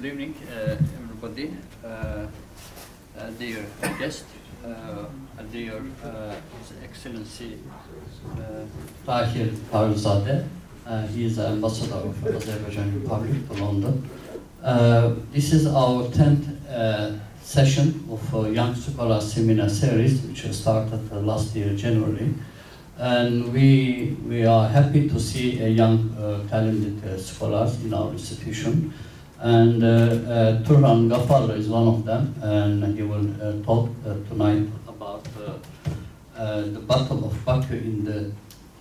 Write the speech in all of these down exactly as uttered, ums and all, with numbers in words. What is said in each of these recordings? Good evening, uh, everybody, uh, uh, dear guest, uh, dear uh, His Excellency uh, Tahir Parzadeh. Uh, he is the ambassador of Azerbaijan Republic to London. Uh, this is our tenth uh, session of uh, Young Scholar Seminar Series, which started uh, last year, January. And we, we are happy to see a young, uh, talented uh, scholars in our institution. And uh, uh, Turan Gafarli is one of them, and he will uh, talk uh, tonight about uh, uh, the Battle of Baku in the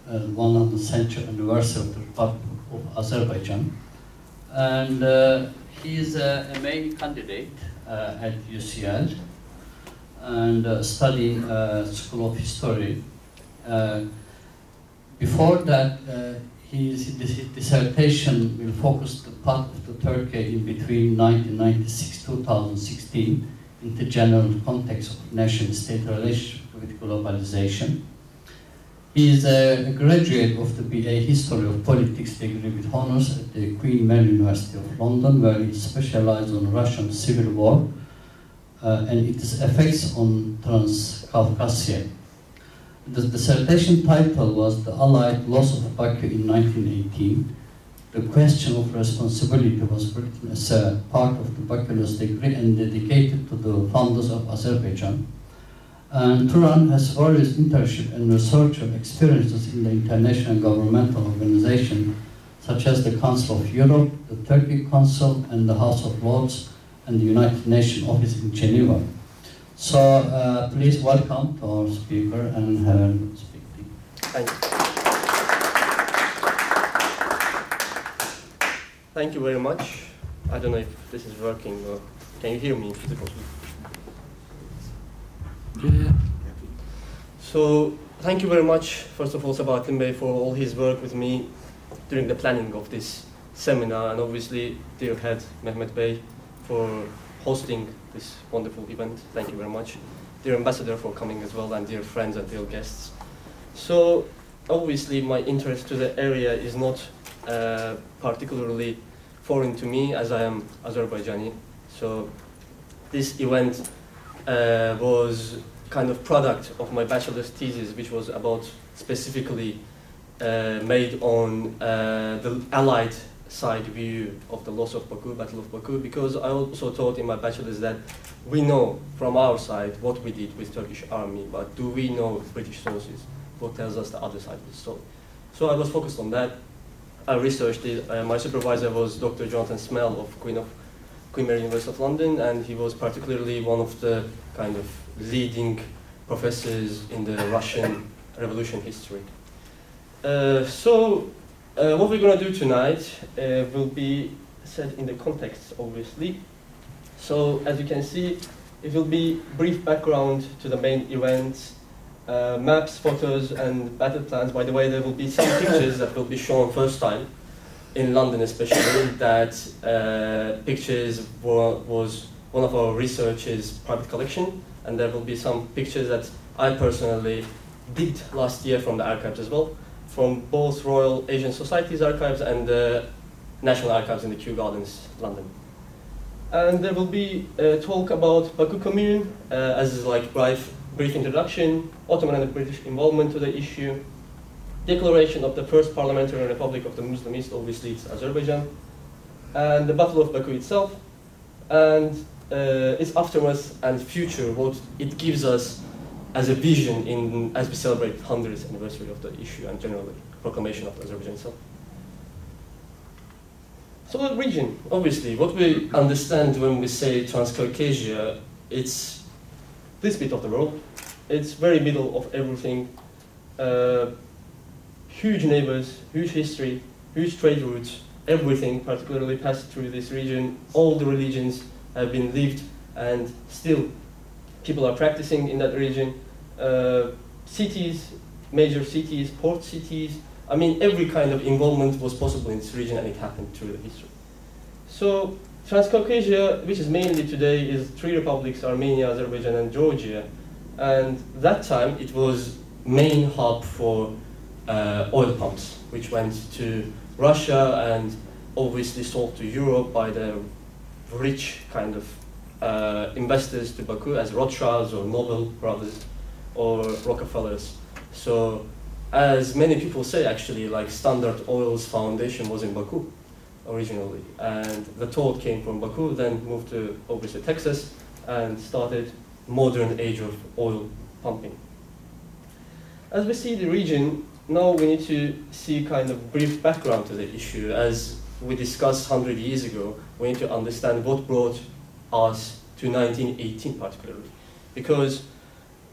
uh, one hundredth century anniversary of the Republic of Azerbaijan. And uh, he is uh, a main candidate uh, at U C L and uh, studying uh, School of History. Uh, before that, uh, his, his dissertation will focus the part of the Turkey in between nineteen ninety-six to twenty sixteen in the general context of nation-state relationship with globalization. He is a graduate of the B A History of Politics degree with honors at the Queen Mary University of London, where he specialized on Russian Civil War uh, and its effects on Transcaucasia. The dissertation title was The Allied Loss of Baku in nineteen eighteen. The question of responsibility was written as a part of the bachelor's degree and dedicated to the founders of Azerbaijan. And Turan has various internship and research experiences in the international governmental organizations, such as the Council of Europe, the Turkey Council, and the House of Lords, and the United Nations Office in Geneva. So uh, please welcome to our speaker and have a good speaking. Thank you. Thank you very much. I don't know if this is working or can you hear me? Yeah. So thank you very much, first of all, Sabahattin Bey, for all his work with me during the planning of this seminar, and obviously dear head Mehmet Bey for hosting this wonderful event. Thank you very much. Dear ambassador for coming as well, and dear friends and dear guests. So obviously my interest to the area is not uh, particularly foreign to me, as I am Azerbaijani. So this event uh, was kind of product of my bachelor's thesis, which was about specifically uh, made on uh, the Allied side view of the loss of Baku, Battle of Baku, because I also taught in my bachelor's that we know from our side what we did with Turkish army, but do we know British sources? What tells us the other side of the story? So I was focused on that. I researched it. Uh, my supervisor was Doctor Jonathan Smell of Queen of Queen Mary University of London, and he was particularly one of the kind of leading professors in the Russian Revolution history. Uh, so. Uh, what we're going to do tonight uh, will be set in the context, obviously. So, as you can see, it will be brief background to the main events, uh, maps, photos, and battle plans. By the way, there will be some pictures that will be shown first time, in London especially, that uh, pictures were, was one of our researchers' private collection, and there will be some pictures that I personally did last year from the archives as well, from both Royal Asian Society's archives and the National Archives in the Kew Gardens, London. And there will be a talk about Baku Commune, uh, as is like brief, brief introduction, Ottoman and the British involvement to the issue, declaration of the First Parliamentary Republic of the Muslim East, obviously it's Azerbaijan, and the Battle of Baku itself, and uh, its aftermath and future, what it gives us as a vision in, as we celebrate the one hundredth anniversary of the issue and generally proclamation of Azerbaijan itself. So the region, obviously, what we understand when we say Transcaucasia, it's this bit of the world. It's very middle of everything. Uh, huge neighbors, huge history, huge trade routes, everything particularly passed through this region. All the religions have been lived and still people are practicing in that region. Uh, cities, major cities, port cities. I mean, every kind of involvement was possible in this region, and it happened through the history. So Transcaucasia, which is mainly today, is three republics, Armenia, Azerbaijan, and Georgia. And that time, it was main hub for uh, oil pumps, which went to Russia and obviously sold to Europe by the rich kind of uh, investors to Baku as Rothschilds or Nobel brothers or Rockefellers. So as many people say, actually, like Standard Oil's foundation was in Baku originally, and the thought came from Baku, then moved to obviously Texas and started modern age of oil pumping. As we see the region, now we need to see kind of brief background to the issue. As we discussed one hundred years ago, we need to understand what brought us to nineteen eighteen particularly. Because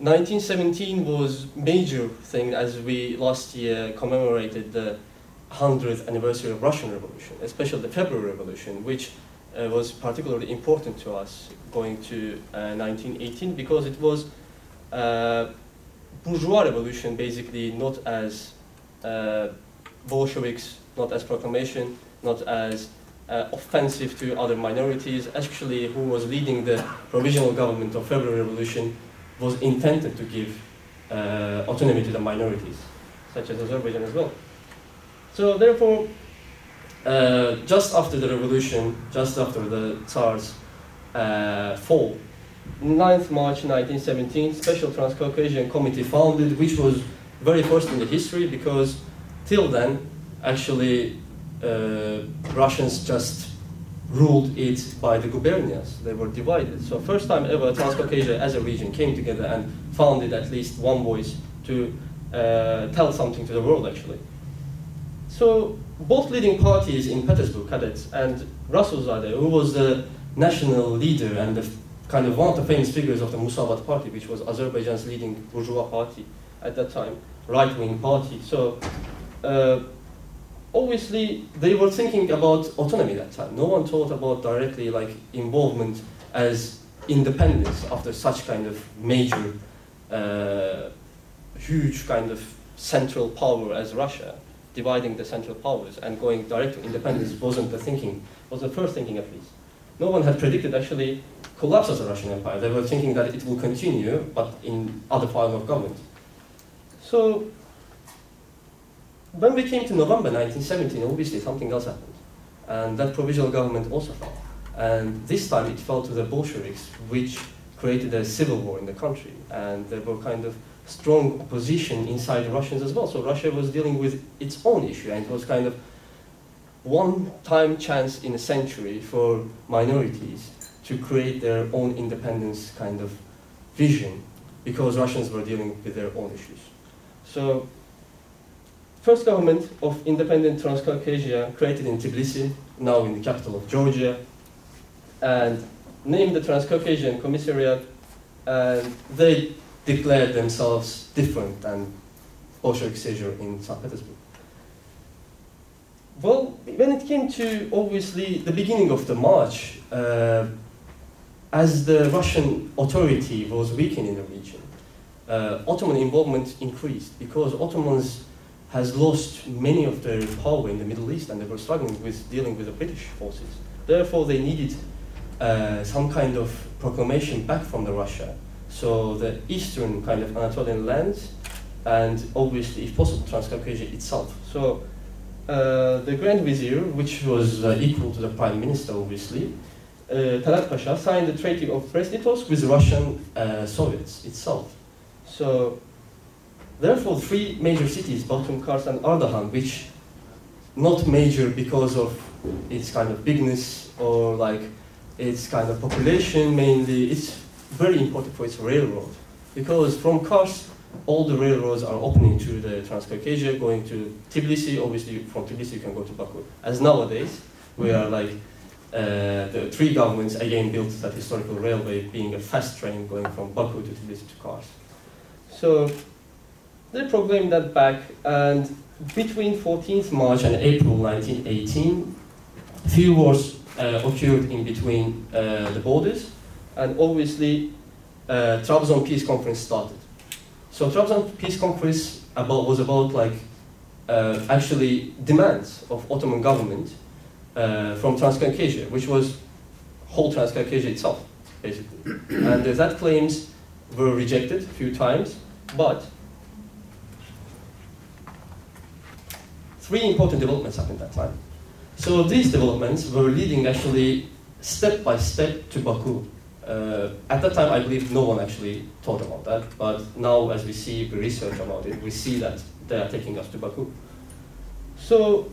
nineteen seventeen was major thing as we last year commemorated the hundredth anniversary of Russian Revolution, especially the February Revolution, which uh, was particularly important to us going to uh, nineteen eighteen because it was uh, bourgeois revolution, basically, not as uh, Bolsheviks, not as proclamation, not as uh, offensive to other minorities. Actually, who was leading the provisional government of February Revolution was intended to give uh, autonomy to the minorities, such as Azerbaijan as well. So therefore, uh, just after the revolution, just after the Tsar's uh, fall, ninth March nineteen seventeen, Special Transcaucasian Committee founded, which was very first in the history because till then, actually, uh, Russians just ruled it by the gubernias. They were divided. So first time ever, Transcaucasia as a region came together and founded at least one voice to uh, tell something to the world, actually. So both leading parties in Petersburg, cadets, and Rasulzade, who was the national leader and the kind of one of the famous figures of the Musavat party, which was Azerbaijan's leading bourgeois party at that time, right-wing party. So uh, obviously they were thinking about autonomy at that time. No one thought about directly like involvement as independence after such kind of major, uh, huge kind of central power as Russia, dividing the central powers and going direct to independence wasn't the thinking, was the first thinking at least. No one had predicted actually collapse of the Russian Empire. They were thinking that it will continue, but in other form of government. So when we came to November nineteen seventeen, obviously something else happened. And that provisional government also fell. And this time it fell to the Bolsheviks, which created a civil war in the country. And there were kind of strong opposition inside Russians as well. So Russia was dealing with its own issue, and it was kind of one-time chance in a century for minorities to create their own independence kind of vision, because Russians were dealing with their own issues. So first government of independent Transcaucasia created in Tbilisi, now in the capital of Georgia, and named the Transcaucasian Commissariat, and they declared themselves different than Bolshevik seizure in Saint Petersburg. Well, when it came to, obviously, the beginning of the March, uh, as the Russian authority was weakened in the region, uh, Ottoman involvement increased because Ottomans has lost many of their power in the Middle East and they were struggling with dealing with the British forces. Therefore, they needed uh, some kind of proclamation back from the Russia. So the eastern kind of Anatolian lands and, obviously, if possible, Transcaucasia itself. So. Uh, the Grand Vizier, which was uh, equal to the Prime Minister, obviously, uh, Talat Pasha, signed the Treaty of Brest-Litovsk with Russian uh, Soviets itself. So, therefore, three major cities, Batum, Kars, and Ardahan, which not major because of its kind of bigness or like its kind of population mainly, it's very important for its railroad. Because from Kars, all the railroads are opening to the Transcaucasia, going to Tbilisi. Obviously, from Tbilisi you can go to Baku. As nowadays, we are like uh, the three governments again built that historical railway, being a fast train going from Baku to Tbilisi to Kars. So they proclaimed that back, and between fourteenth March and April nineteen eighteen, few wars uh, occurred in between uh, the borders, and obviously uh, Trabzon Peace Conference started. So Trabzon Peace Conference about, was about like uh, actually demands of Ottoman government uh, from Transcaucasia, which was whole Transcaucasia itself, basically. And uh, that claims were rejected a few times, but three important developments happened at that time. So these developments were leading actually step by step to Baku. Uh, at that time, I believe no one actually thought about that, but now as we see the research about it, we see that they are taking us to Baku. So,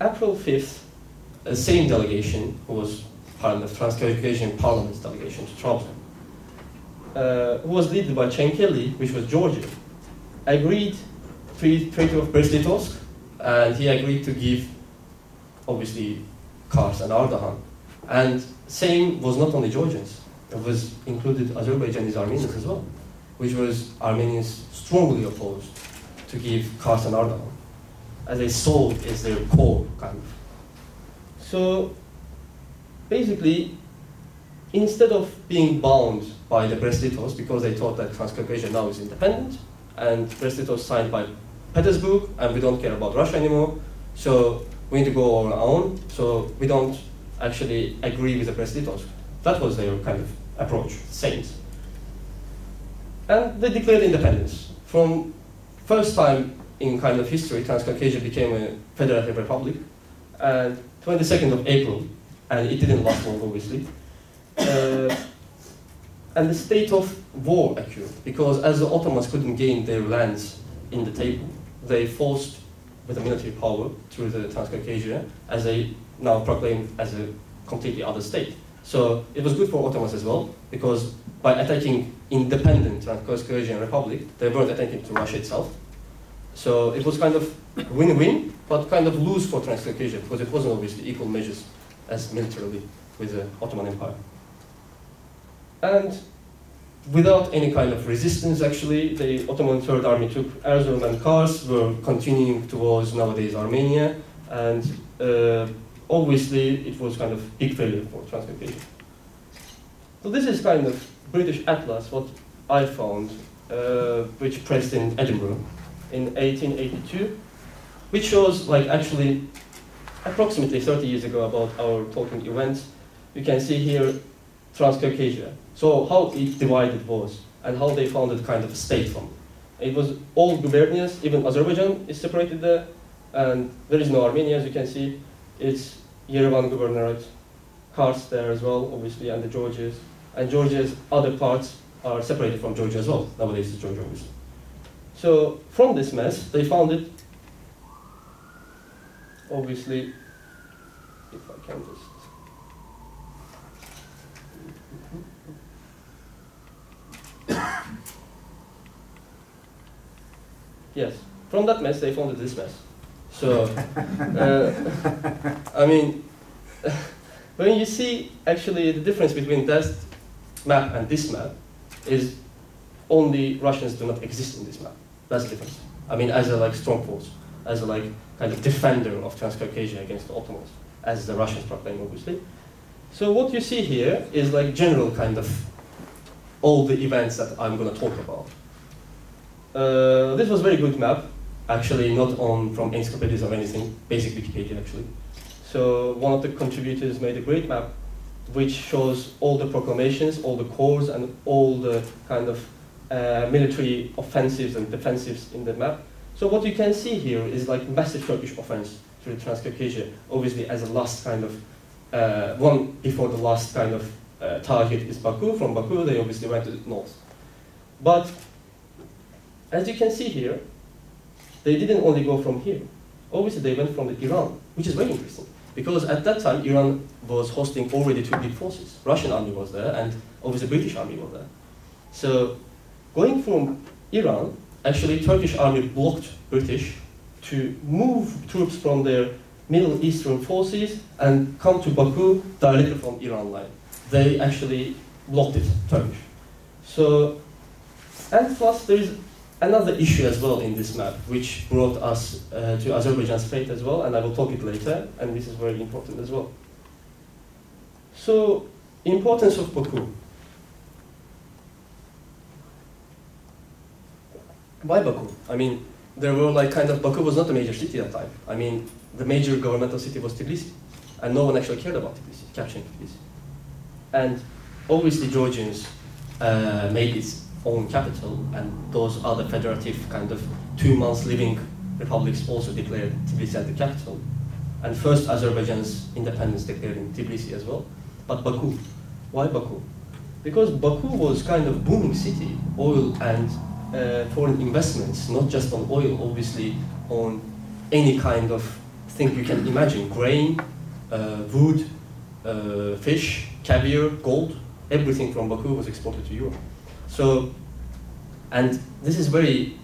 April fifth, the same delegation, who was part of the Trans-Caucasian Parliament's delegation to Trabzon, uh, who was led by Çankırı, which was Georgia, agreed to Treaty of Brest-Litovsk, and he agreed to give, obviously, Kars and Ardahan. And same was not only Georgians, it was included Azerbaijanis, Armenians as well, which was Armenians strongly opposed to give Kars and Ardahan, as they saw it as their core, kind of. So basically, instead of being bound by the Brest-Litovsk, because they thought that Transcaucasia now is independent, and Brest-Litovsk signed by Petersburg, and we don't care about Russia anymore, so we need to go on our own, so we don't actually agree with the Brest-Litovsk. That was their kind of approach, saints. And they declared independence. From first time in kind of history, Transcaucasia became a federative republic, and twenty-second of April, and it didn't last long, obviously. Uh, and the state of war occurred, because as the Ottomans couldn't gain their lands in the table, they forced, with the military power, through the Transcaucasia, as they now proclaimed as a completely other state. So it was good for Ottomans as well, because by attacking independent Transcaucasian republic, they weren't attacking to Russia itself. So it was kind of win-win, but kind of lose for Transcaucasia, because it wasn't obviously equal measures as militarily with the Ottoman Empire. And without any kind of resistance, actually, the Ottoman Third Army took Erzurum and Kars, were continuing towards nowadays Armenia, and uh, obviously it was kind of a big failure for Transcaucasia. So this is kind of British Atlas, what I found, uh, which pressed in Edinburgh in eighteen eighty-two, which shows, like, actually approximately thirty years ago about our talking events. You can see here Transcaucasia, so how it divided was, and how they founded kind of a state from it. It was all gubernias, even Azerbaijan is separated there, and there is no Armenia, as you can see. It's Yerevan Governorate, Kars there as well, obviously, and the Georgias. And Georgia's other parts are separated from Georgia as well. Nowadays it's Georgia, obviously. So from this mess, they founded, obviously, if I can just, yes, from that mess they founded this mess. So, uh, I mean, when you see actually the difference between that map and this map is only Russians do not exist in this map. That's the difference. I mean, as a like strong force, as a like kind of defender of Transcaucasia against the Ottomans, as the Russians proclaim, obviously. So what you see here is like general kind of all the events that I'm going to talk about. Uh, this was a very good map, actually, not on from encyclopedias or anything, basic Wikipedia, actually. So one of the contributors made a great map, which shows all the proclamations, all the corps, and all the kind of uh, military offensives and defensives in the map. So what you can see here is like massive Turkish offense through Transcaucasia, obviously as a last kind of, uh, one before the last kind of Uh, target is Baku. From Baku, they obviously went to the north. But as you can see here, they didn't only go from here. Obviously, they went from the Iran, which is very interesting, because at that time, Iran was hosting already two big forces. Russian army was there, and obviously, British army was there. So going from Iran, actually, Turkish army blocked British to move troops from their Middle Eastern forces and come to Baku directly from Iran line. They actually blocked it, Turkish. So, and plus there is another issue as well in this map, which brought us uh, to Azerbaijan's fate as well, and I will talk it later, and this is very important as well. So, importance of Baku. Why Baku? I mean, there were like kind of, Baku was not a major city at that time. I mean, the major governmental city was Tbilisi, and no one actually cared about Tbilisi, capturing Tbilisi. And obviously, Georgians uh, made its own capital, and those other federative kind of two months living republics also declared Tbilisi as the capital. and first Azerbaijan's independence declared in Tbilisi as well. But Baku. Why Baku? Because Baku was kind of booming city, oil and uh, foreign investments, not just on oil, obviously, on any kind of thing you can imagine, grain, uh, wood, uh, fish, caviar, gold, everything from Baku was exported to Europe. So, and this is very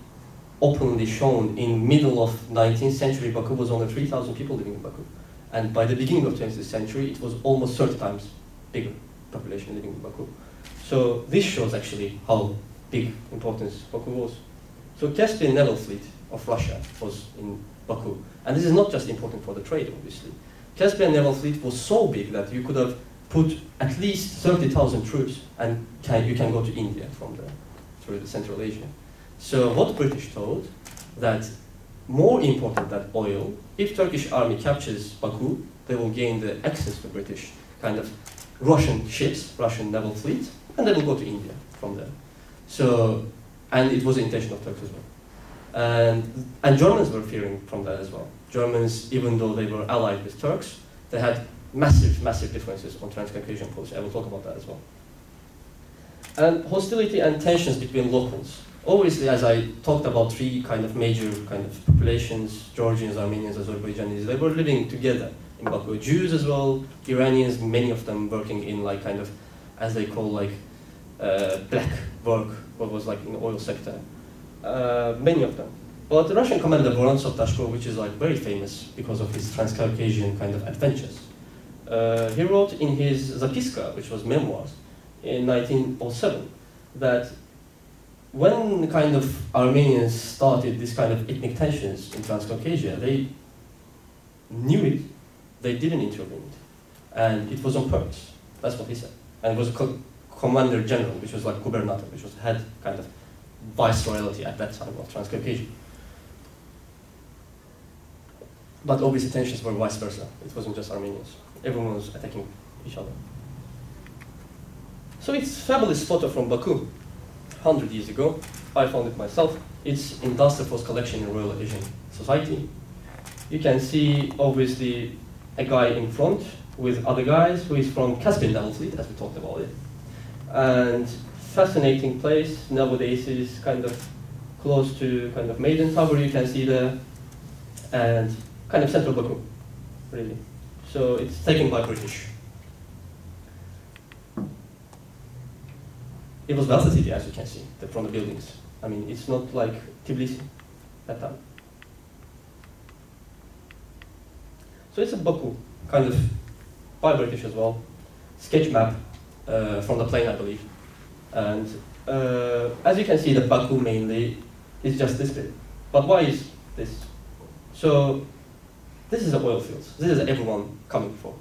openly shown in middle of nineteenth century, Baku was only three thousand people living in Baku. And by the beginning of twentieth century, it was almost thirty times bigger population living in Baku. So this shows actually how big importance Baku was. So Caspian Naval Fleet of Russia was in Baku. And this is not just important for the trade, obviously. Caspian Naval Fleet was so big that you could have put at least thirty thousand troops and can, you can go to India from there, through the Central Asia. So what British thought that more important than oil, if Turkish army captures Baku, they will gain the access to British kind of Russian ships, Russian naval fleet, and they will go to India from there. So, and it was the intention of Turks as well. And, and Germans were fearing from that as well. Germans, even though they were allied with Turks, they had massive, massive differences on Transcaucasian policy. I will talk about that as well. And hostility and tensions between locals. Obviously, as I talked about three kind of major kind of populations, Georgians, Armenians, Azerbaijanis, they were living together in Baku. Jews as well, Iranians, many of them working in like kind of, as they call like uh, black work, what was like in the oil sector, uh, many of them. But the Russian commander Vorontsov Dashko, which is like very famous because of his Transcaucasian kind of adventures, uh, he wrote in his Zapiska, which was memoirs, in nineteen oh seven, that when kind of Armenians started this kind of ethnic tensions in Transcaucasia, they knew it, they didn't intervene, and it was on purpose. That's what he said. And it was co commander general, which was like gubernator, which was head kind of viceroyalty at that time of Transcaucasia. But obviously tensions were vice versa. It wasn't just Armenians. Everyone was attacking each other. So it's fabulous photo from Baku. one hundred years ago, I found it myself. It's in Dunsterforce collection in Royal Asian Society. You can see, obviously, a guy in front with other guys who is from Caspian Naval Fleet, as we talked about it. And fascinating place. Nowadays is kind of close to kind of Maiden Tower, you can see there. And kind of central Baku, really. So it's taken by British. It was Balsa City, as you can see, the, from the buildings. I mean, it's not like Tbilisi at that time. So it's a Baku, kind of by British as well. Sketch map uh, from the plane, I believe. And uh, as you can see, the Baku mainly is just this bit. But why is this? So this is the oil fields. This is everyone coming from.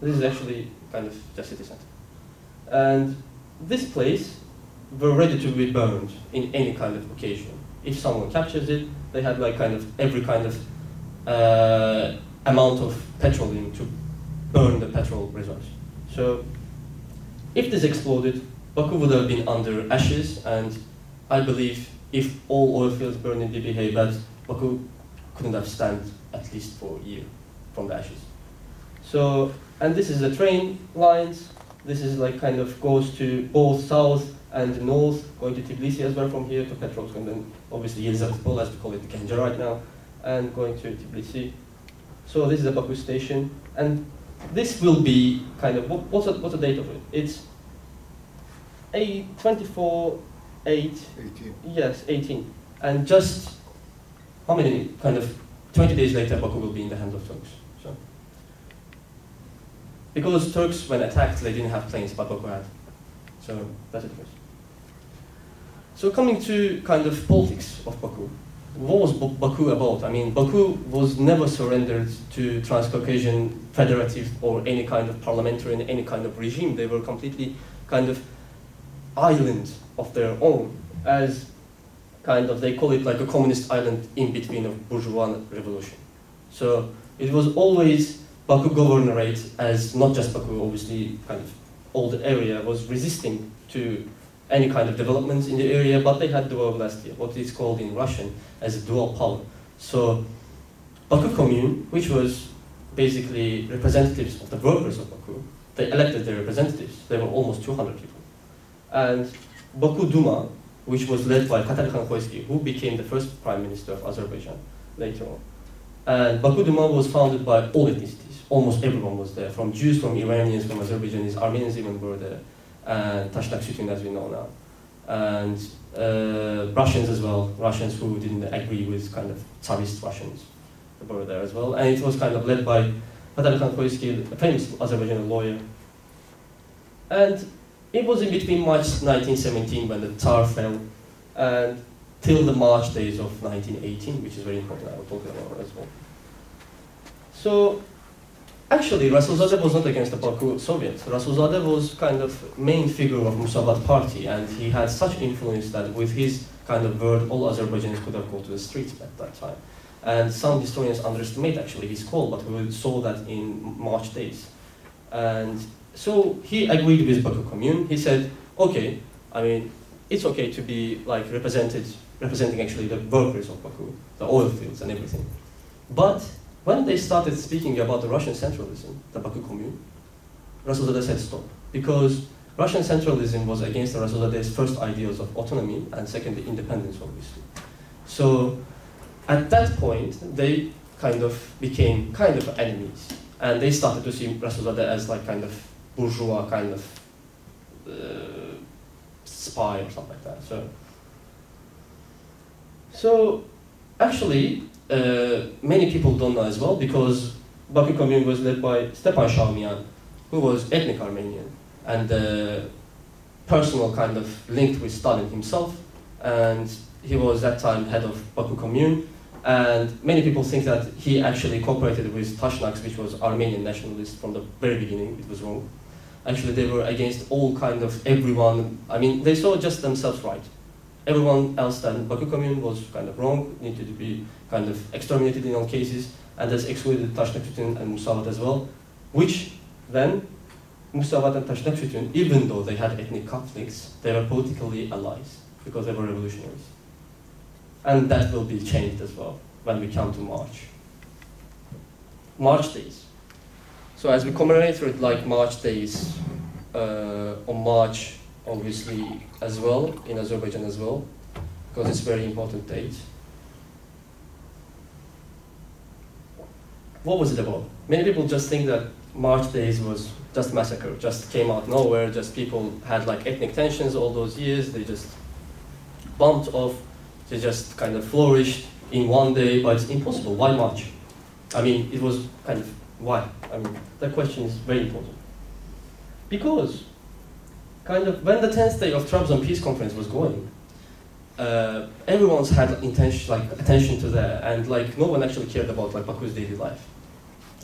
This is actually kind of just city center. And this place were ready to be burned in any kind of occasion. If someone captures it, they had like kind of every kind of uh, amount of petrol in to burn the petrol reserves. So if this exploded, Baku would have been under ashes, and I believe if all oil fields burned in Libya, Haybat, Baku couldn't have stand at least for a year from the ashes. So, and this is the train lines. This is like kind of goes to both south and north, going to Tbilisi as well from here to Petrovsk, and then obviously Yelizavetpol, as we call it, the Ganja right now, and going to Tbilisi. So this is the Baku station, and this will be kind of, what, what's, the, what's the date of it? It's eight, twenty-four, eight, eighteen. Yes, eighteen. And just, how many, kind of twenty days later, Baku will be in the hands of Turks. So. Because Turks, when attacked, they didn't have planes, but Baku had. So that's it. So coming to kind of politics of Baku. What was Baku about? I mean, Baku was never surrendered to Transcaucasian federative or any kind of parliamentary and any kind of regime. They were completely kind of island of their own, as kind of, they call it like a communist island in between of bourgeois revolution. So it was always Baku Governorate, as not just Baku, obviously, kind of all the area was resisting to any kind of developments in the area, but they had dual vlasti, what is called in Russian as a dual power. So Baku Commune, which was basically representatives of the workers of Baku. They elected their representatives. They were almost two hundred people. And Baku Duma, which was led by Katarkhan Khoizki, who became the first prime minister of Azerbaijan later on. And Baku Duma was founded by all ethnicities. Almost everyone was there, from Jews, from Iranians, from Azerbaijanis, Armenians even were there, and Dashnaktsutyun, as we know now. And uh, Russians as well, Russians who didn't agree with kind of Tsarist Russians were there as well. And it was kind of led by Katarkhan Khoizki, a famous Azerbaijani lawyer. And it was in between March nineteen seventeen when the Tsar fell, and till the March days of nineteen eighteen, which is very important, I will talk about as well. So, actually, Rasulzade was not against the Baku Soviets. Rasulzade was kind of main figure of Musavat party, and he had such influence that with his kind of word, all Azerbaijanis could have gone to the streets at that time. And some historians underestimate actually his call, but we saw that in March days. And so he agreed with Baku Commune. He said, okay, I mean, it's okay to be like represented, representing actually the workers of Baku, the oil fields and everything. But when they started speaking about the Russian centralism, the Baku Commune, Rasulzadeh said stop, because Russian centralism was against Rasulzadeh's first ideals of autonomy and secondly independence, obviously. So at that point, they kind of became kind of enemies, and they started to see Rasulzadeh as like kind of bourgeois kind of uh, spy or something like that. So, so actually, Uh, many people don't know as well, because Baku Commune was led by Stepan Shahumian, who was ethnic Armenian and uh, personal kind of linked with Stalin himself, and he was at that time head of Baku Commune, and many people think that he actually cooperated with Tashnaks, which was Armenian nationalists from the very beginning. It was wrong. Actually, they were against all kind of everyone. I mean, they saw just themselves right. Everyone else than Baku Commune was kind of wrong, needed to be kind of exterminated in all cases, and that's excluded Dashnaktsutyun and Musavat as well, which then Musavat and Dashnaktsutyun, even though they had ethnic conflicts, they were politically allies because they were revolutionaries. And that will be changed as well when we come to March. March days. So as we commemorated like March days uh, on March, obviously, as well, in Azerbaijan as well, because it's a very important date. What was it about? Many people just think that March days was just massacre, just came out of nowhere, just people had like ethnic tensions all those years, they just bumped off, they just kind of flourished in one day, but it's impossible. Why March? I mean, it was kind of, why? I mean, that question is very important. Because kind of when the tenth day of Trabzon Peace Conference was going, uh, everyone's had intention, like attention to that, and like no one actually cared about like Baku's daily life.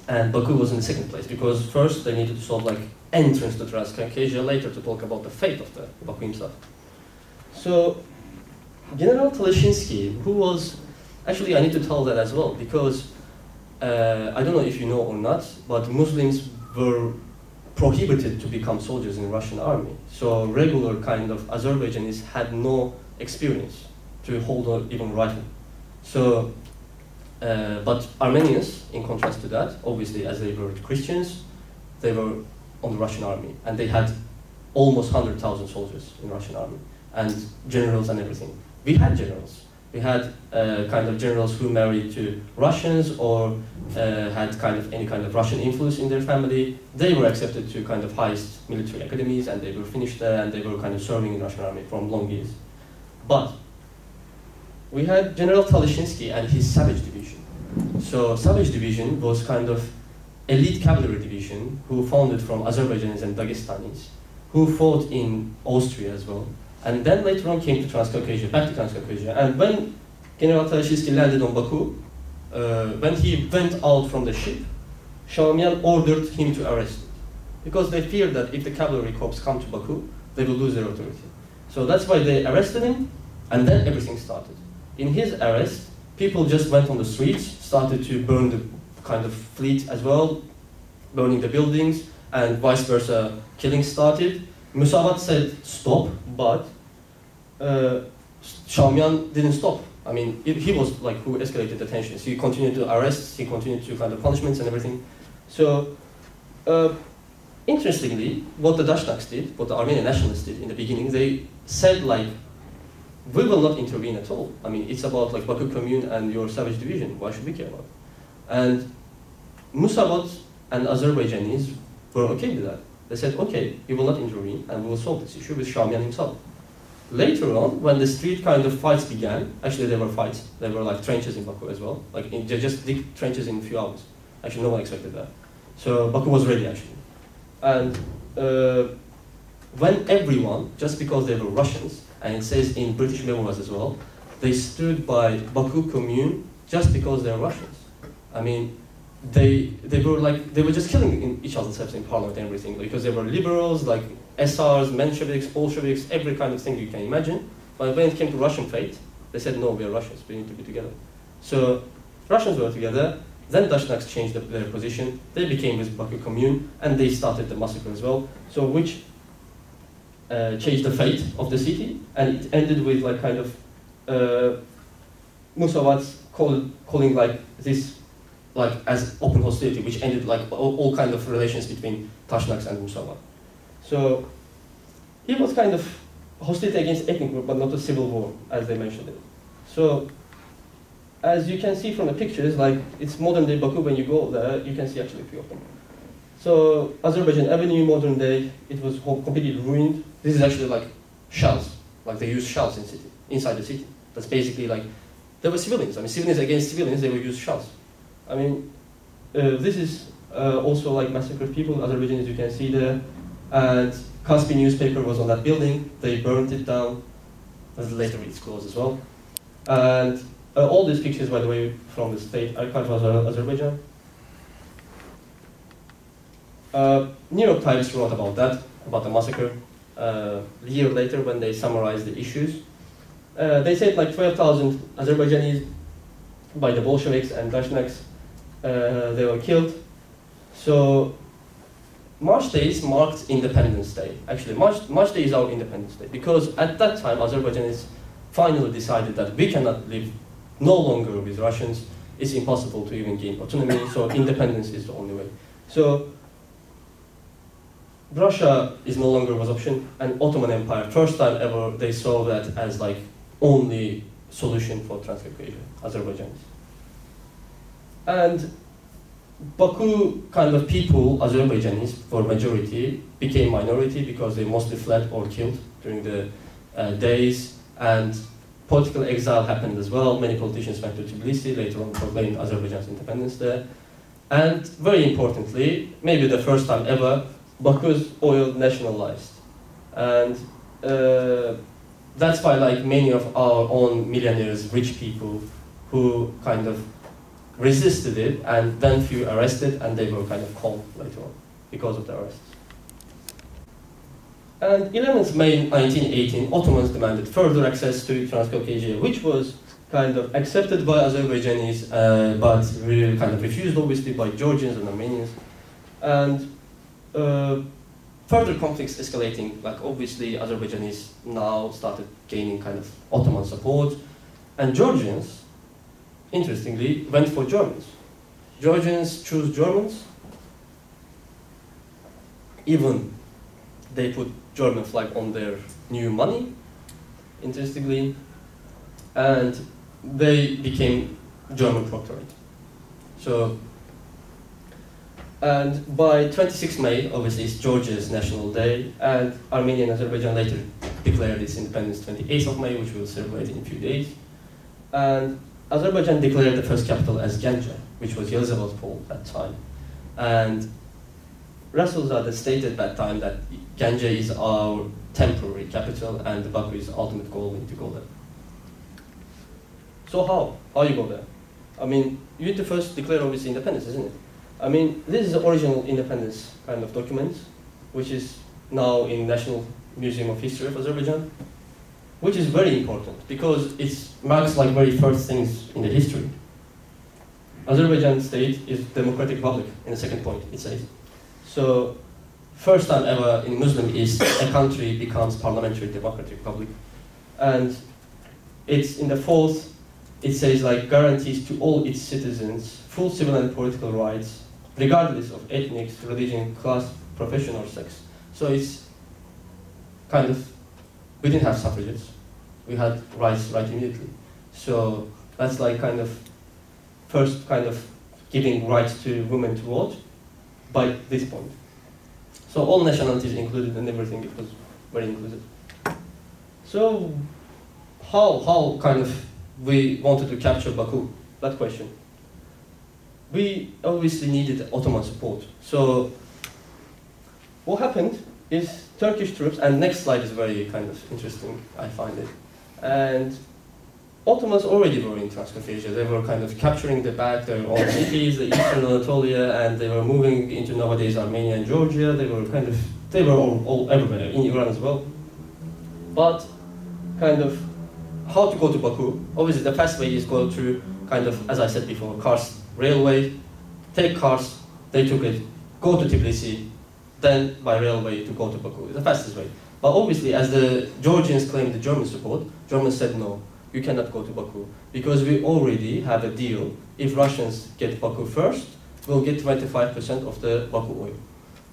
And Baku was in the second place because first they needed to solve like entrance to Transcaucasia, later to talk about the fate of the Baku himself. So General Teleshinsky, who was actually I need to tell that as well because uh, I don't know if you know or not, but Muslims were prohibited to become soldiers in the Russian army. So regular kind of Azerbaijanis had no experience to hold or even rifle. So, uh, but Armenians, in contrast to that, obviously as they were Christians, they were on the Russian army, and they had almost one hundred thousand soldiers in the Russian army, and generals and everything. We had generals. We had uh, kind of generals who married to Russians or uh, had kind of any kind of Russian influence in their family. They were accepted to kind of highest military academies, and they were finished there, and they were kind of serving in the Russian army for long years. But we had General Teleshinsky and his Savage Division. So Savage Division was kind of elite cavalry division who founded from Azerbaijanis and Dagestanis, who fought in Austria as well. And then later on came to Transcaucasia, back to Transcaucasia. And when General Teleshinsky landed on Baku, uh, when he went out from the ship, Shahumian ordered him to arrest him, because they feared that if the cavalry corps come to Baku, they will lose their authority. So that's why they arrested him, and then everything started. In his arrest, people just went on the streets, started to burn the kind of fleet as well, burning the buildings, and vice versa, killing started. Musavat said stop, but Uh, Shahumian didn't stop. I mean, it, he was like who escalated the tensions. He continued to arrests, he continued to kind of punishments and everything. So, uh, interestingly, what the Dashnaks did, what the Armenian nationalists did in the beginning, they said like, we will not intervene at all. I mean, it's about like Baku Commune and your Savage Division. Why should we care about it? And Musavat and Azerbaijanis were okay with that. They said, okay, we will not intervene and we will solve this issue with Shahumian himself. Later on, when the street kind of fights began, actually there were fights, there were like trenches in Baku as well. Like in, they just dig trenches in a few hours. Actually, no one expected that. So Baku was ready actually. And uh, when everyone, just because they were Russians, and it says in British memoirs as well, they stood by Baku Commune just because they're Russians. I mean, they they were like they were just killing in each other's selves in parliament and everything because they were liberals, like S Rs, Mensheviks, Bolsheviks, every kind of thing you can imagine. But when it came to Russian fate, they said, no, we are Russians, we need to be together. So Russians were together, then Dashnaks changed the, their position, they became with Baku Commune, and they started the massacre as well, so which uh, changed the fate of the city, and it ended with like kind of uh, Musavat's call, calling like this like as open hostility, which ended like all, all kind of relations between Dashnaks and Musavat. So he was kind of hostility against ethnic group, but not a civil war, as they mentioned it. So as you can see from the pictures, like it's modern-day Baku. When you go there, you can see actually a few of them. So Azerbaijan Avenue, modern day, it was completely ruined. This is actually like shells, like they use shells in city, inside the city. That's basically like, there were civilians. I mean, civilians against civilians, they would use shells. I mean, uh, this is uh, also like massacred people, Azerbaijan, as you can see there. And Kaspi newspaper was on that building. They burned it down. Later it's closed as well. And uh, all these pictures, by the way, from the State Archive of Azerbaijan. Uh, New York Times wrote about that, about the massacre. Uh, a year later, when they summarized the issues, uh, they said like twelve thousand Azerbaijanis by the Bolsheviks and Dashnaks, uh, they were killed. So March days marked Independence Day. Actually, March, March day is our Independence Day, because at that time, Azerbaijanis finally decided that we cannot live no longer with Russians. It's impossible to even gain autonomy, so independence is the only way. So Russia is no longer was option, and Ottoman Empire, first time ever, they saw that as like only solution for Transcaucasia, Azerbaijanis. And Baku kind of people, Azerbaijanis for majority, became minority because they mostly fled or killed during the uh, days, and political exile happened as well. Many politicians went to Tbilisi, later on proclaimed Azerbaijan's independence there. And very importantly, maybe the first time ever, Baku's oil nationalized. And uh, that's why like many of our own millionaires, rich people, who kind of resisted it, and then few arrested, and they were kind of calm later on because of the arrests. And eleventh May nineteen eighteen, Ottomans demanded further access to Transcaucasia, which was kind of accepted by Azerbaijanis, uh, but really kind of refused, obviously, by Georgians and Armenians. And uh, further conflicts escalating, like obviously Azerbaijanis now started gaining kind of Ottoman support, and Georgians, interestingly, went for Germans. Georgians chose Germans. Even they put German flag on their new money, interestingly, and they became German Proctorate. So, and by twenty-sixth May, obviously it's Georgia's National Day, and Armenia and Azerbaijan later declared its independence twenty-eighth of May, which we'll celebrate in a few days. And Azerbaijan declared the first capital as Ganja, which was Yelizavetpol at that time. And Rasulzade stated at that time that Ganja is our temporary capital and Baku is the ultimate goal, we need to go there. So how? How you go there? I mean, you need to first declare obviously independence, isn't it? I mean, this is the original independence kind of document, which is now in National Museum of History of Azerbaijan, which is very important because it marks like very first things in the history. Azerbaijan state is democratic republic in the second point, it says. So first time ever in Muslim East, a country becomes parliamentary democratic republic. And it's in the fourth it says like guarantees to all its citizens full civil and political rights, regardless of ethnic, religion, class, profession, or sex. So it's kind of, we didn't have suffragettes. We had rights right immediately. So that's like kind of first kind of giving rights to women to vote by this point. So all nationalities included and everything, it was very inclusive. So how, how kind of we wanted to capture Baku, that question. We obviously needed Ottoman support. So what happened is Turkish troops, and next slide is very kind of interesting, I find it. And Ottomans already were in Transcaucasia. They were kind of capturing the back, their own cities, the eastern Anatolia, and they were moving into nowadays Armenia and Georgia. They were kind of, they were all, all everywhere, in Iran as well. But kind of how to go to Baku, obviously the fast way is go to kind of, as I said before, Kars railway, take Kars, they took it, go to Tbilisi, then by railway to go to Baku, the fastest way. But obviously as the Georgians claimed the German support, Germans said no, you cannot go to Baku, because we already have a deal, if Russians get Baku first, we'll get twenty-five percent of the Baku oil.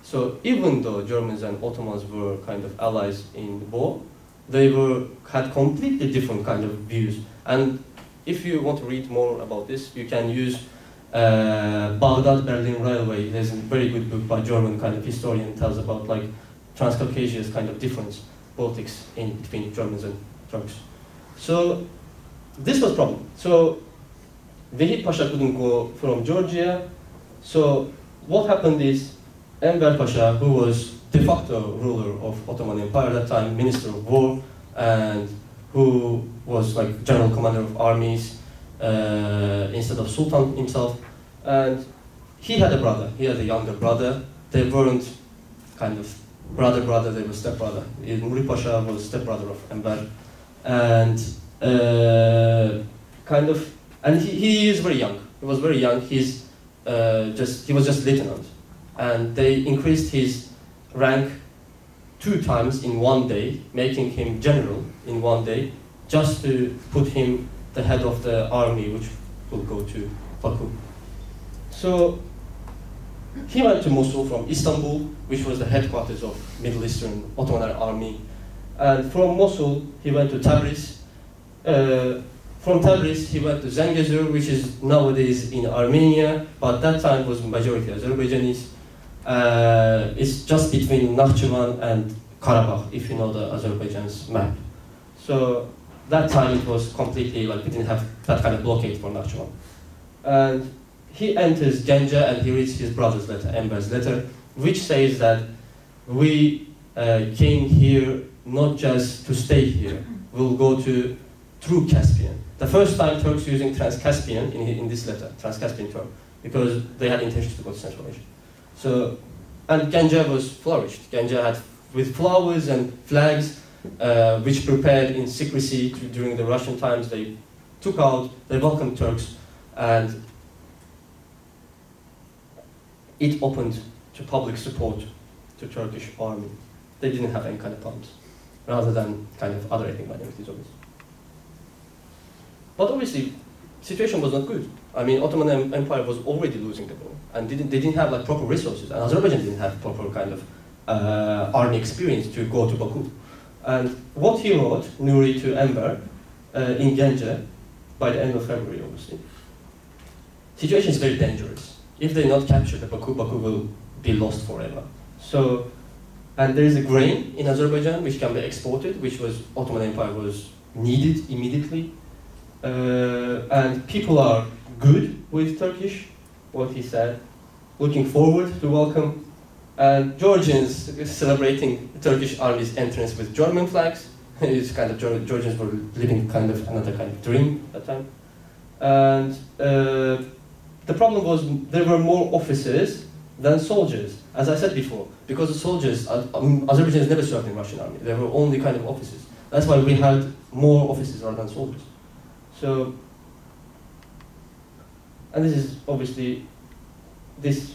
So even though Germans and Ottomans were kind of allies in the war, they were, had completely different kind of views. And if you want to read more about this, you can use uh, Baghdad-Berlin Railway. There's a very good book by German kind of historian tells about like Transcaucasia's kind of difference, Baltics in between Germans and Turks. So this was problem. So Vehip Pasha couldn't go from Georgia. So what happened is Enver Pasha, who was de facto ruler of Ottoman Empire at that time, Minister of War, and who was like General Commander of Armies uh, instead of Sultan himself. And he had a brother, he had a younger brother. They weren't kind of brother-brother, they were step-brother. Nuri Pasha was step-brother of Enver. And uh, kind of, and he, he is very young. He was very young, he's uh, just, he was just lieutenant. And they increased his rank two times in one day, making him general in one day, just to put him the head of the army, which will go to Baku. So he went to Mosul from Istanbul, which was the headquarters of Middle Eastern Ottoman army. And from Mosul, he went to Tabriz. Uh, from Tabriz, he went to Zangezur, which is nowadays in Armenia, but that time was majority Azerbaijanis. Uh, it's just between Nakhchivan and Karabakh, if you know the Azerbaijan's map. So that time it was completely like we didn't have that kind of blockade for Nakhchivan. And he enters Ganja and he reads his brother's letter, Enver's letter, which says that we uh, came here not just to stay here. We'll go to through Caspian. The first time Turks using Trans-Caspian in, in this letter, Trans-Caspian term, because they had intentions to go to Central Asia. So, and Ganja was flourished. Ganja had, with flowers and flags, uh, which prepared in secrecy to, during the Russian times. They took out, they welcomed Turks, and it opened to public support to Turkish army. They didn't have any kind of problems, rather than kind of other ethnic minorities, obviously. But obviously, situation was not good. I mean, Ottoman Empire was already losing the war, and didn't, they didn't have like proper resources, and Azerbaijan didn't have proper kind of uh, army experience to go to Baku. And what he wrote, Nuri to Enver, uh, in Ganja, by the end of February, obviously. Situation is very dangerous. If they're not captured, the Baku, Baku will be lost forever. So, and there is a grain in Azerbaijan which can be exported, which was Ottoman Empire was needed immediately. Uh, and people are good with Turkish, what he said, looking forward to welcome, and Georgians celebrating Turkish army's entrance with German flags. It's kind of, Georgians were living kind of another kind of dream at that time. And uh, the problem was there were more officers than soldiers, as I said before, because the soldiers, um, Azerbaijan's never served in Russian army, they were only kind of officers. That's why we had more officers rather than soldiers. So, and this is obviously this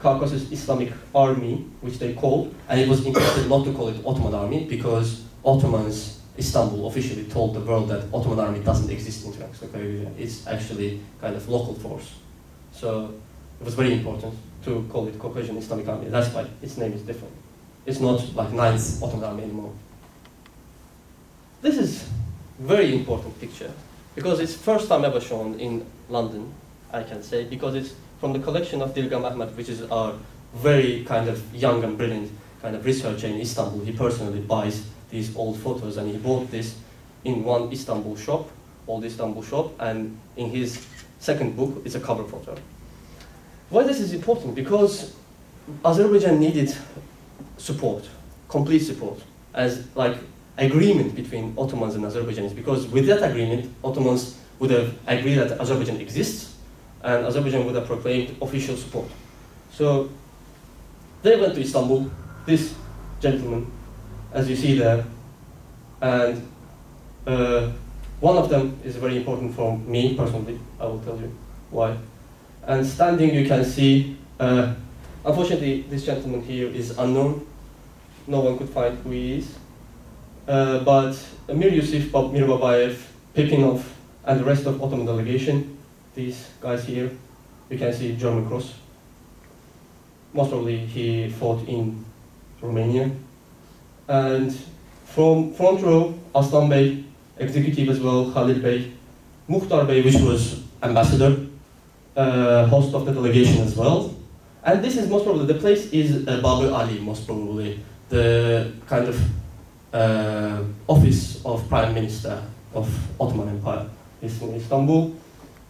Caucasus Islamic Army, which they called, and it was important not to call it Ottoman Army because Ottomans Istanbul officially told the world that Ottoman army doesn't exist in Czechoslovakia. It's actually kind of local force. So it was very important to call it Caucasian Islamic Army. That's why its name is different. It's not like ninth Ottoman Army anymore. This is a very important picture because it's first time ever shown in London, I can say, because it's from the collection of Dilgam Ahmed, which is our very kind of young and brilliant kind of researcher in Istanbul. He personally buys these old photos, and he bought this in one Istanbul shop, old Istanbul shop, and in his second book, it's a cover photo. Why this is important? Because Azerbaijan needed support, complete support, as like agreement between Ottomans and Azerbaijanis, because with that agreement, Ottomans would have agreed that Azerbaijan exists, and Azerbaijan would have proclaimed official support. So they went to Istanbul, this gentleman, as you see there, and uh, one of them is very important for me personally, I will tell you why. And standing you can see, uh, unfortunately this gentleman here is unknown, no one could find who he is, uh, but Amir Yusuf, Mirbabayev, Pepinov, and the rest of Ottoman delegation, these guys here, you can see German Cross. Most probably he fought in Romania. And from front row, Aslan Bey, executive as well, Khalil Bey, Muhtar Bey, which was ambassador, uh, host of the delegation as well. And this is most probably, the place is uh, Babur Ali, most probably, the kind of uh, office of Prime Minister of Ottoman Empire is in Istanbul.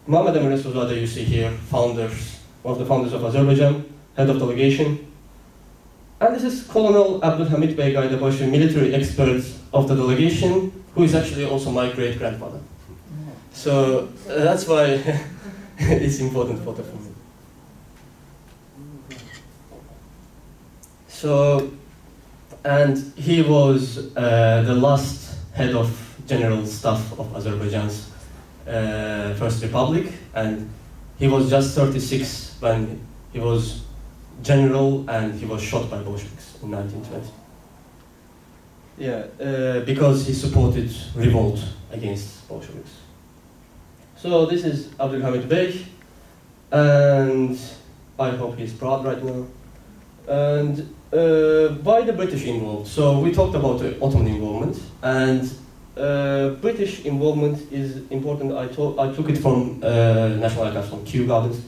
Mohamed Emre Rasulzade, you see here, founders, one of the founders of Azerbaijan, head of delegation. And this is Colonel Abdul Abdulhamid Begai, the Bashi military expert of the delegation, who is actually also my great-grandfather. So uh, that's why it's important photo for me. So, and he was uh, the last head of general staff of Azerbaijan's uh, First Republic, and he was just thirty-six when he was general, and he was shot by Bolsheviks in nineteen twenty. Yeah, uh, because he supported revolt against Bolsheviks. So this is Abdulhamid Bey, and I hope he's proud right now. And uh, why the British involved? So we talked about the Ottoman involvement, and uh, British involvement is important. I, to I took it from uh, National Archives, from Kew Gardens.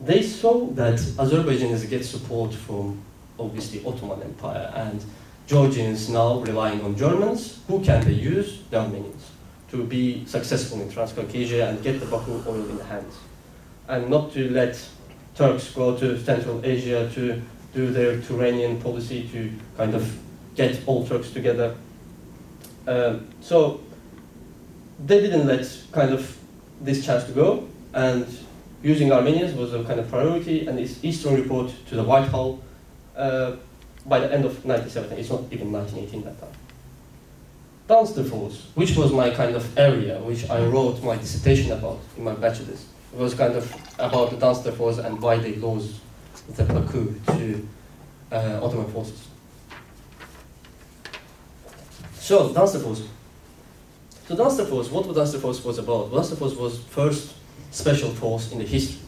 They saw that Azerbaijanis get support from, obviously, Ottoman Empire, and Georgians now relying on Germans. Who can they use? The Armenians, to be successful in Transcaucasia and get the Baku oil in hands, and not to let Turks go to Central Asia to do their Turanian policy to kind of get all Turks together. Um, so they didn't let kind of this chance to go, and using Armenians was a kind of priority, and its Eastern report to the Whitehall uh, by the end of nineteen seventeen, it's not even nineteen eighteen that time. Dunsterforce, which was my kind of area, which I wrote my dissertation about in my bachelor's, it was kind of about the Dunsterforce and why they lost the Baku to uh, Ottoman forces. So, Dunsterforce. So Dunsterforce, what Dunsterforce was about? Dunsterforce was first special force in the history.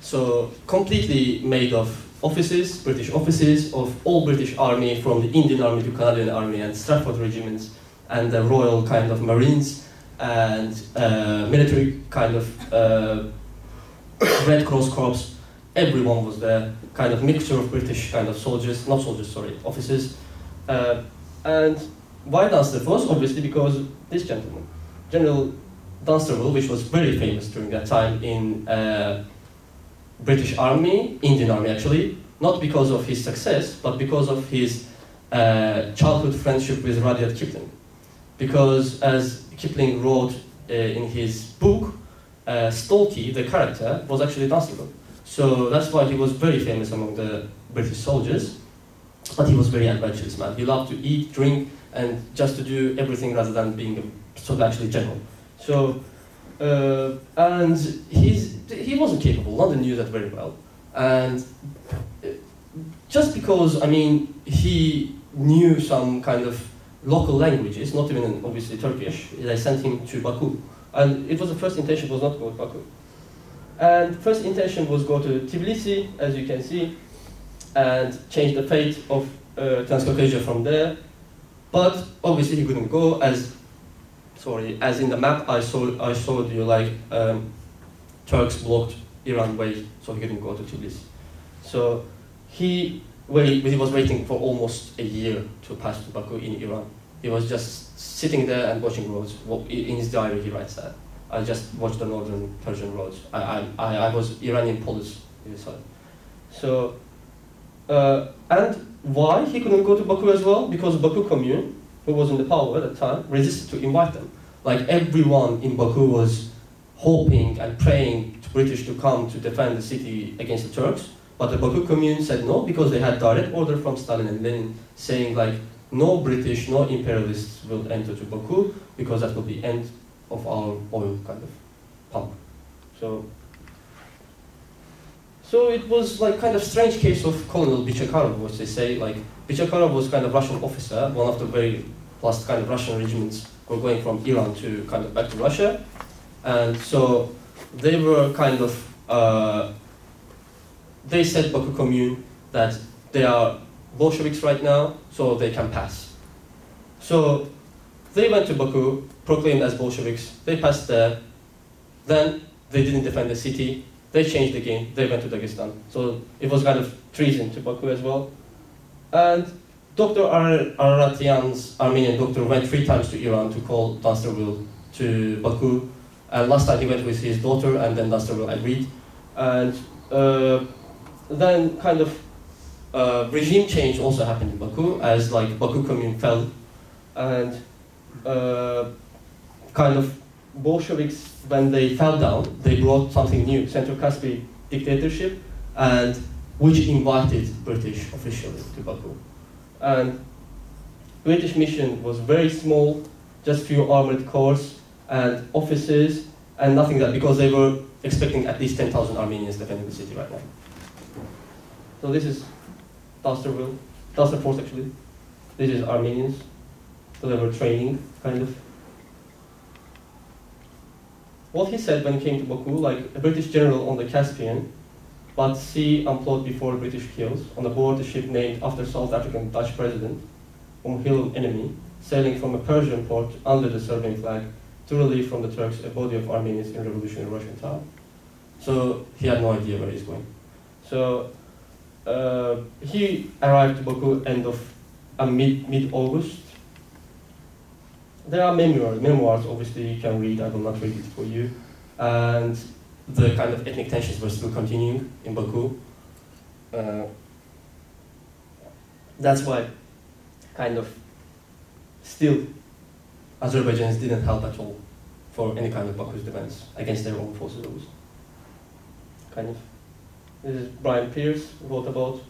So completely made of officers, British officers, of all British army, from the Indian army to Canadian army and Stratford regiments, and the royal kind of marines, and uh, military kind of uh, Red Cross corps. Everyone was there, kind of mixture of British kind of soldiers, not soldiers, sorry, officers. Uh, and why Dunsterforce? Obviously because this gentleman, General Dunsterville, which was very famous during that time in uh, British Army, Indian Army actually, not because of his success, but because of his uh, childhood friendship with Rudyard Kipling. Because as Kipling wrote uh, in his book, uh, Stalky, the character, was actually Dunsterville. So that's why he was very famous among the British soldiers, but he was a very adventurous man. He loved to eat, drink, and just to do everything rather than being a sort of actually general. So, uh, and he's, he wasn't capable, London knew that very well. And just because, I mean, he knew some kind of local languages, not even obviously Turkish. They sent him to Baku. And it was the first intention was not to go to Baku. And first intention was go to Tbilisi, as you can see, and change the fate of uh, Transcaucasia from there. But obviously he couldn't go, as sorry, as in the map I saw, I showed you like um, Turks blocked Iran way, so he couldn't go to Tbilisi. So he, well, he, he was waiting for almost a year to pass to Baku in Iran. He was just sitting there and watching roads. In his diary, he writes that. I just watched the northern Persian roads. I, I, I was Iranian police. So, uh, and why he couldn't go to Baku as well? Because Baku Commune, who was in the power at the time, resisted to invite them. Like everyone in Baku was hoping and praying to British to come to defend the city against the Turks. But the Baku Commune said no, because they had direct order from Stalin and Lenin saying like, no British, no imperialists will enter to Baku, because that will be end of our oil kind of pump. So, so it was like kind of strange case of Colonel Bichakarov, which they say, like Bichakarov was kind of Russian officer, one of the very last kind of Russian regiments were going from Iran to kind of back to Russia. And so they were kind of, uh, they said Baku Commune that they are Bolsheviks right now, so they can pass. So they went to Baku, proclaimed as Bolsheviks, they passed there, then they didn't defend the city, they changed the game, they went to Dagestan. So it was kind of treason to Baku as well. And Doctor Ar Araratyan's Armenian doctor went three times to Iran to call Dunsterville to Baku. And last time he went with his daughter, and then Dunsterville agreed. And uh, then kind of uh, regime change also happened in Baku, as like Baku Commune fell. And uh, kind of Bolsheviks, when they fell down, they brought something new, Centro-Caspi dictatorship, and which invited British officials to Baku. And British mission was very small, just few armored cars and officers, and nothing that, because they were expecting at least ten thousand Armenians defending the city right now. So this is Dunsterville, Dunsterforce actually. This is Armenians. So they were training, kind of. What he said when he came to Baku, like a British general on the Caspian, but sea unploughed before British keels, on board a ship named after South African Dutch president, whom hail an enemy, sailing from a Persian port under the Serbian flag to relieve from the Turks a body of Armenians in revolutionary Russian town. So he had no idea where he's going. So uh, he arrived to Baku end of uh, mid mid August. There are memoirs, memoirs obviously you can read, I will not read it for you. And the kind of ethnic tensions were still continuing in Baku. Uh, that's why kind of still Azerbaijanis didn't help at all for any kind of Baku's defense against their own forces. Kind of. This is Brian Pierce wrote about,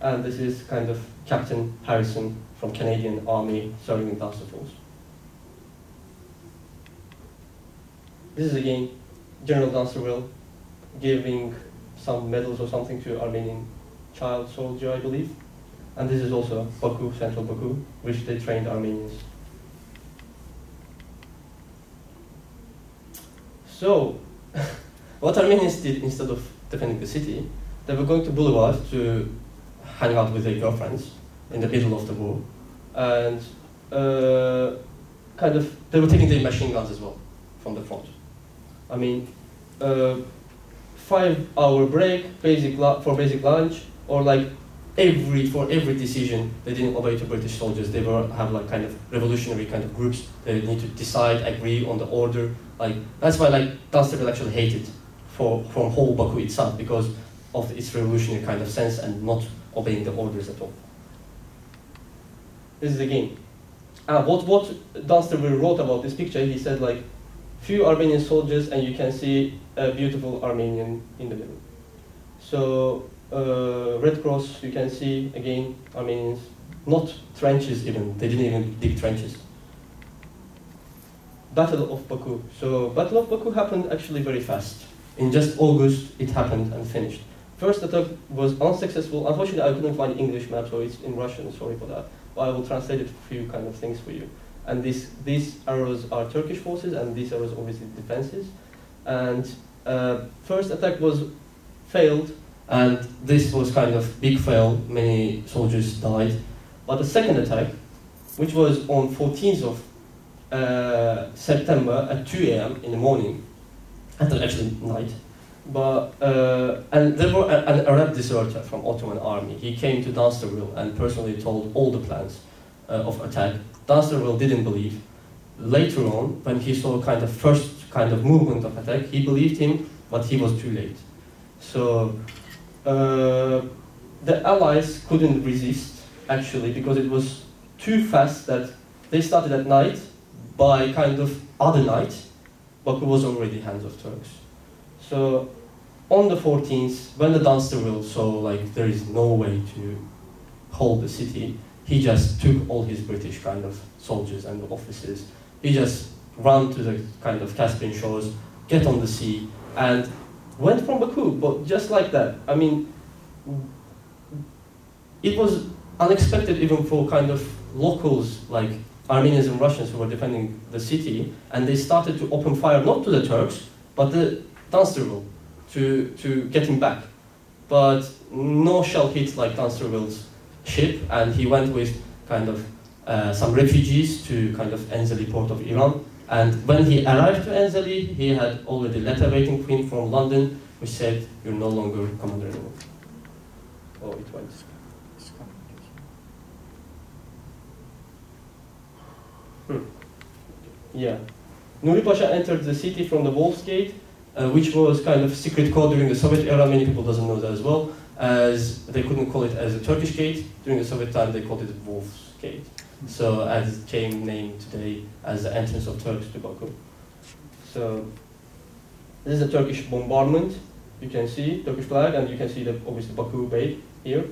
and this is kind of Captain Harrison from Canadian Army serving in Dunsterforce. This is again General Dunsterville giving some medals or something to Armenian child soldier, I believe. And this is also Baku, central Baku, which they trained Armenians. So, what Armenians did instead of defending the city, they were going to boulevards to hang out with their girlfriends in the middle of the war. And uh, kind of, they were taking their machine guns as well from the front. I mean, uh, five-hour break, basic for basic lunch, or like every for every decision they didn't obey to British soldiers. They were have like kind of revolutionary kind of groups. They need to decide, agree on the order. Like that's why like Dunsterville actually hated for from whole Baku itself because of its revolutionary kind of sense and not obeying the orders at all. This is the game. Uh, what what Dunsterville wrote about this picture? He said like. Few Armenian soldiers, and you can see a beautiful Armenian in the middle. So, uh, Red Cross, you can see, again, Armenians, not trenches even, they didn't even dig trenches. Battle of Baku. So, Battle of Baku happened actually very fast. In just August, it happened and finished. First attack was unsuccessful. Unfortunately, I couldn't find English map, so it's in Russian, sorry for that. I will translate a few kind of things for you. And this, these arrows are Turkish forces, and these arrows obviously defenses. And uh, first attack was failed, and this was kind of big fail, many soldiers died. But the second attack, which was on fourteenth of uh, September at two A M in the morning, until actually night, but, uh, and there were a, an Arab deserter from Ottoman army. He came to Dunsterville and personally told all the plans uh, of attack. Dunsterville didn't believe. Later on, when he saw kind of first kind of movement of attack, he believed him, but he was too late. So uh, the Allies couldn't resist, actually, because it was too fast that they started at night. By kind of other night, Baku was already hands of Turks. So on the fourteenth, when the Dunsterville saw like there is no way to hold the city, he just took all his British kind of soldiers and officers. He just ran to the kind of Caspian shores, get on the sea, and went from Baku, but just like that. I mean, it was unexpected even for kind of locals like Armenians and Russians who were defending the city, and they started to open fire not to the Turks, but the Dunsterville, to, to get him back. But no shell hit like Dunsterville's ship, and he went with kind of uh, some refugees to kind of Enzeli port of Iran. And when he arrived to Enzeli, he had already a letter waiting for him from London, which said, "You're no longer commander anymore." Oh, it went. Hmm. Yeah. Nuri Pasha entered the city from the Wolf's Gate, uh, which was kind of secret code during the Soviet era. Many people doesn't know that as well, as they couldn't call it as a Turkish gate. During the Soviet time, they called it the Wolf's Gate. So as it came named today as the entrance of Turks to Baku. So this is a Turkish bombardment. You can see Turkish flag, and you can see the obviously Baku Bay here.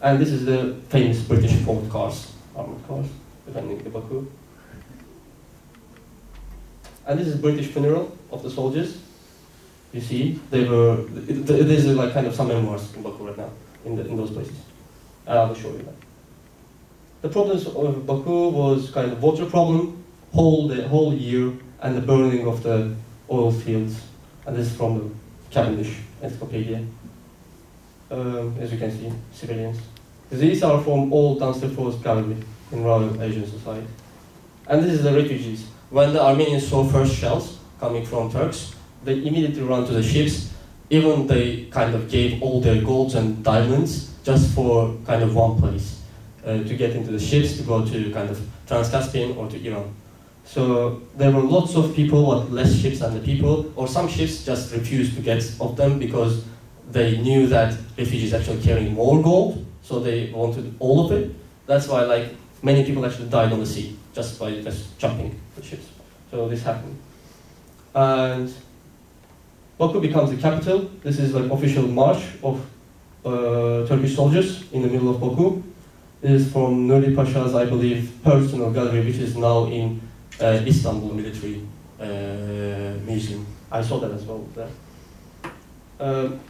And this is the famous British armored cars, armored cars defending the Baku. And this is British funeral of the soldiers. You see, they were. This is like kind of some memoirs in Baku right now, in the, in those places. And I will show you that. The problems of Baku was kind of water problem, whole the whole year, and the burning of the oil fields. And this is from the Cavendish Encyclopedia. Um, as you can see, civilians. These are from all Dunsterforce gallery in Royal Asian Society. And this is the refugees. When the Armenians saw first shells coming from Turks, they immediately ran to the ships. Even they kind of gave all their golds and diamonds just for kind of one place uh, to get into the ships to go to kind of Trans-Caspian or to Iran. So there were lots of people, but less ships than the people, or some ships just refused to get off them because they knew that refugees actually carrying more gold, so they wanted all of it. That's why like many people actually died on the sea just by just jumping the ships. So this happened. And Baku becomes the capital. This is like official march of uh, Turkish soldiers in the middle of Baku. This is from Nuri Pasha's, I believe, personal gallery, which is now in uh, Istanbul Military uh, Museum. I saw that as well there. Um,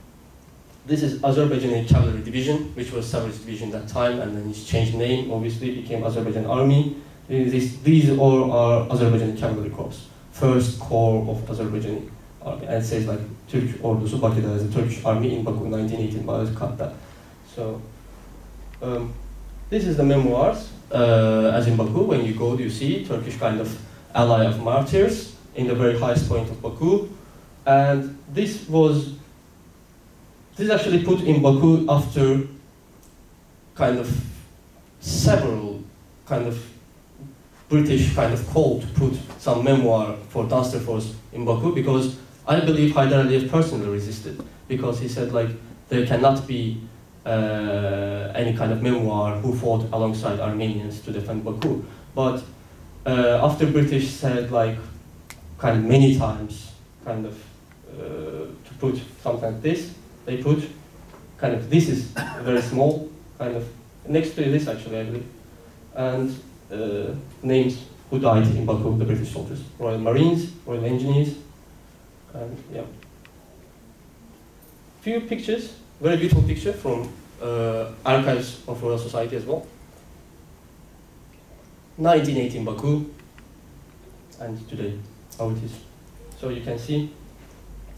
This is Azerbaijani Cavalry Division, which was Savage Division at that time, and then it's changed name, obviously, it became Azerbaijan Army. These, these all are Azerbaijani Cavalry Corps, first corps of Azerbaijani Army. And it says like Türk Ordusu Bakı'da as a Turkish Army in Baku nineteen eighteen, but I just cut that. So, um, this is the memoirs, uh, as in Baku. When you go, you see Turkish kind of ally of martyrs in the very highest point of Baku. And this was This is actually put in Baku after kind of several kind of British kind of call to put some memoir for Dunsterforce in Baku, because I believe Haydar Aliyev personally resisted, because he said like there cannot be uh, any kind of memoir who fought alongside Armenians to defend Baku. But uh, after British said like kind of many times kind of uh, to put something like this, they put kind of, this is very small, kind of, next to this actually, I believe, and uh, names who died in Baku, the British soldiers, Royal Marines, Royal Engineers, and yeah. Few pictures, very beautiful picture from uh, Archives of Royal Society as well. nineteen eighteen Baku, and today how it is. So you can see,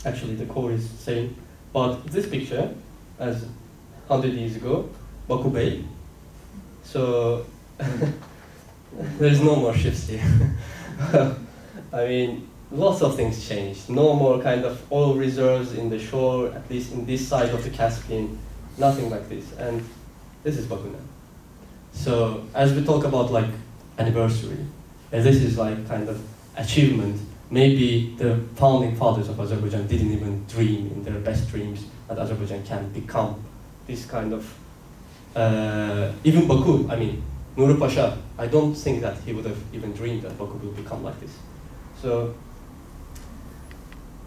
actually the core is same, but this picture, as one hundred years ago, Baku Bay. So there is no more shifts here. I mean, lots of things changed. No more kind of oil reserves in the shore, at least in this side of the Caspian, nothing like this. And this is Baku now. So as we talk about like anniversary, and this is like kind of achievement. Maybe the founding fathers of Azerbaijan didn't even dream in their best dreams that Azerbaijan can become this kind of, uh, even Baku, I mean, Nuri Pasha, I don't think that he would have even dreamed that Baku will become like this. So,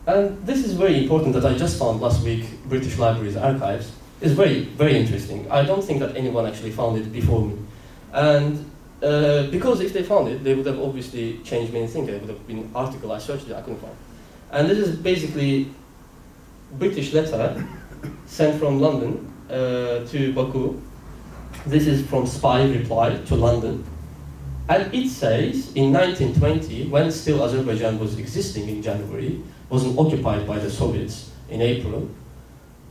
and this is very important that I just found last week, British Library's archives. It's very, very interesting. I don't think that anyone actually found it before me. And Uh, because if they found it, they would have obviously changed many things. There would have been article I searched that I couldn't find. And this is basically British letter sent from London uh, to Baku. This is from spy reply to London. And it says, in nineteen twenty, when still Azerbaijan was existing in January, wasn't occupied by the Soviets in April,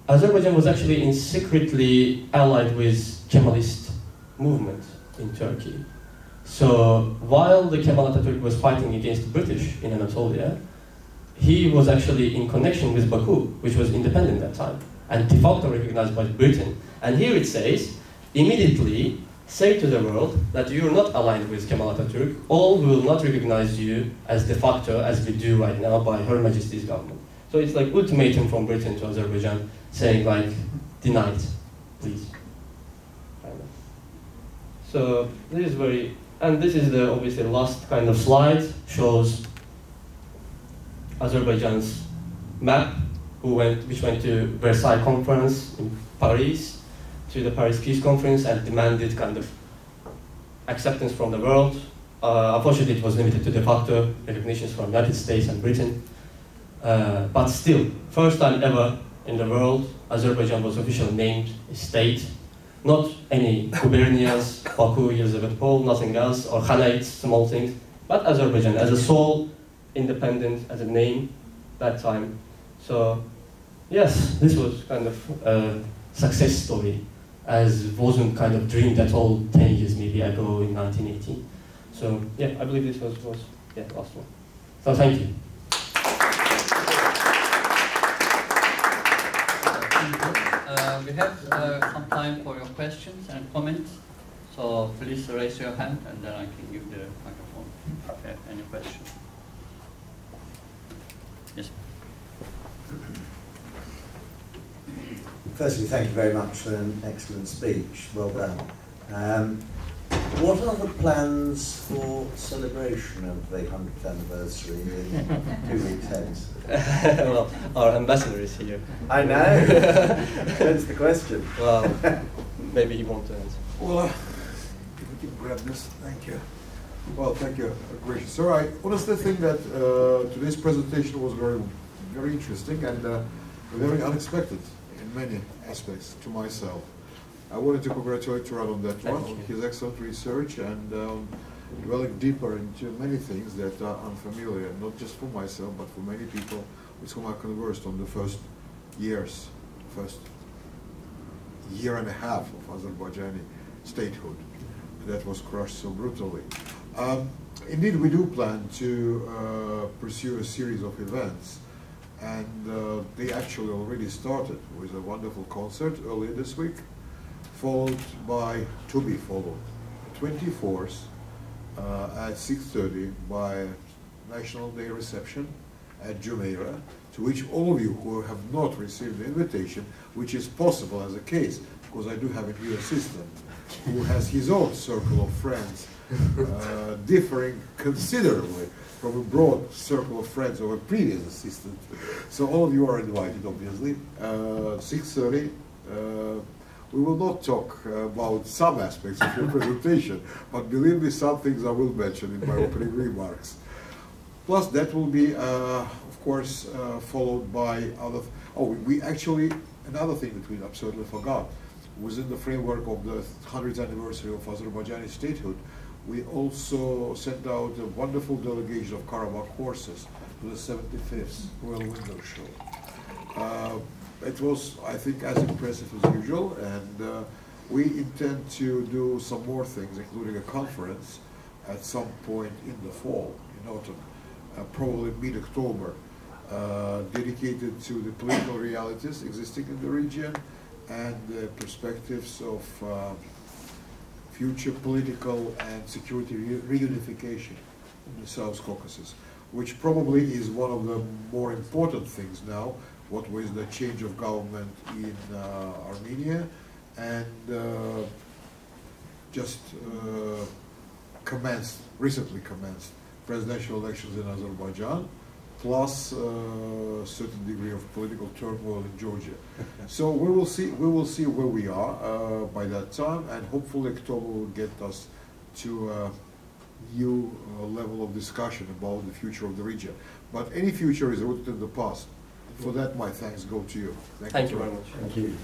Azerbaijan was actually in secretly allied with Kemalist movement in Turkey. So while the Kemal Atatürk was fighting against the British in Anatolia, he was actually in connection with Baku, which was independent at that time, and de facto recognized by Britain. And here it says, immediately say to the world that you're not aligned with Kemal Atatürk, all will not recognize you as de facto as we do right now by Her Majesty's government. So it's like ultimatum from Britain to Azerbaijan saying like, deny it, please. So this is very, and this is the obviously last kind of slide, shows Azerbaijan's map, who went, which went to Versailles Conference in Paris, to the Paris Peace Conference, and demanded kind of acceptance from the world. Uh, unfortunately, it was limited to de facto recognitions from the United States and Britain. Uh, but still, first time ever in the world, Azerbaijan was officially named a state. Not any gubernias, Baku, Yelizavetpol, nothing else, or Khanates, small things, but Azerbaijan as a sole independent, as a name, that time. So, yes, this was kind of a success story, as wasn't kind of dreamed at all ten years maybe ago in nineteen eighteen. So, yeah, I believe this was, was yeah, last one. So, thank you. Uh, we have uh, some time for your questions and comments, so please raise your hand and then I can give the microphone if you have any questions. Yes. Firstly, thank you very much for an excellent speech. Well done. Um, what are the plans for celebration of the one hundredth anniversary in two weeks' hence? Well, our ambassador is here. I know. That's the question. Well, maybe he won't answer. Well, if we can grab this, thank you. Well, thank you, gracious. All right. Honestly, I think that uh, today's presentation was very, very interesting and uh, very unexpected in many aspects to myself. I wanted to congratulate Turan on that Thank one, you. on his excellent research and um, dwelling deeper into many things that are unfamiliar, not just for myself, but for many people with whom I conversed on the first years, first year and a half of Azerbaijani statehood that was crushed so brutally. Um, indeed, we do plan to uh, pursue a series of events, and uh, they actually already started with a wonderful concert earlier this week, followed by, to be followed, twenty-fourth uh, at six thirty by National Day reception at Jumeirah, to which all of you who have not received the invitation, which is possible as a case, because I do have a new assistant who has his own circle of friends, uh, differing considerably from a broad circle of friends of a previous assistant. So all of you are invited, obviously. Uh, six thirty, uh, we will not talk uh, about some aspects of your presentation, but believe me, some things I will mention in my opening remarks. Plus, that will be, uh, of course, uh, followed by other... Oh, we actually, another thing that we absolutely forgot, within the framework of the hundredth anniversary of Azerbaijani statehood, We also sent out a wonderful delegation of Karabakh horses to the seventy-fifth Royal Window Show. Uh, it was, I think, as impressive as usual, and uh, we intend to do some more things, including a conference at some point in the fall, in autumn, uh, probably mid-October, uh, dedicated to the political realities existing in the region and the perspectives of uh, future political and security re reunification in the South Caucasus, which probably is one of the more important things now, what was the change of government in uh, Armenia, and uh, just uh, commenced, recently commenced, presidential elections in Azerbaijan, plus a uh, certain degree of political turmoil in Georgia. So we will see, we will see where we are uh, by that time, and hopefully October will get us to a new uh, level of discussion about the future of the region. But any future is rooted in the past. For that, my thanks go to you. Thank, Thank you very much. Thank you.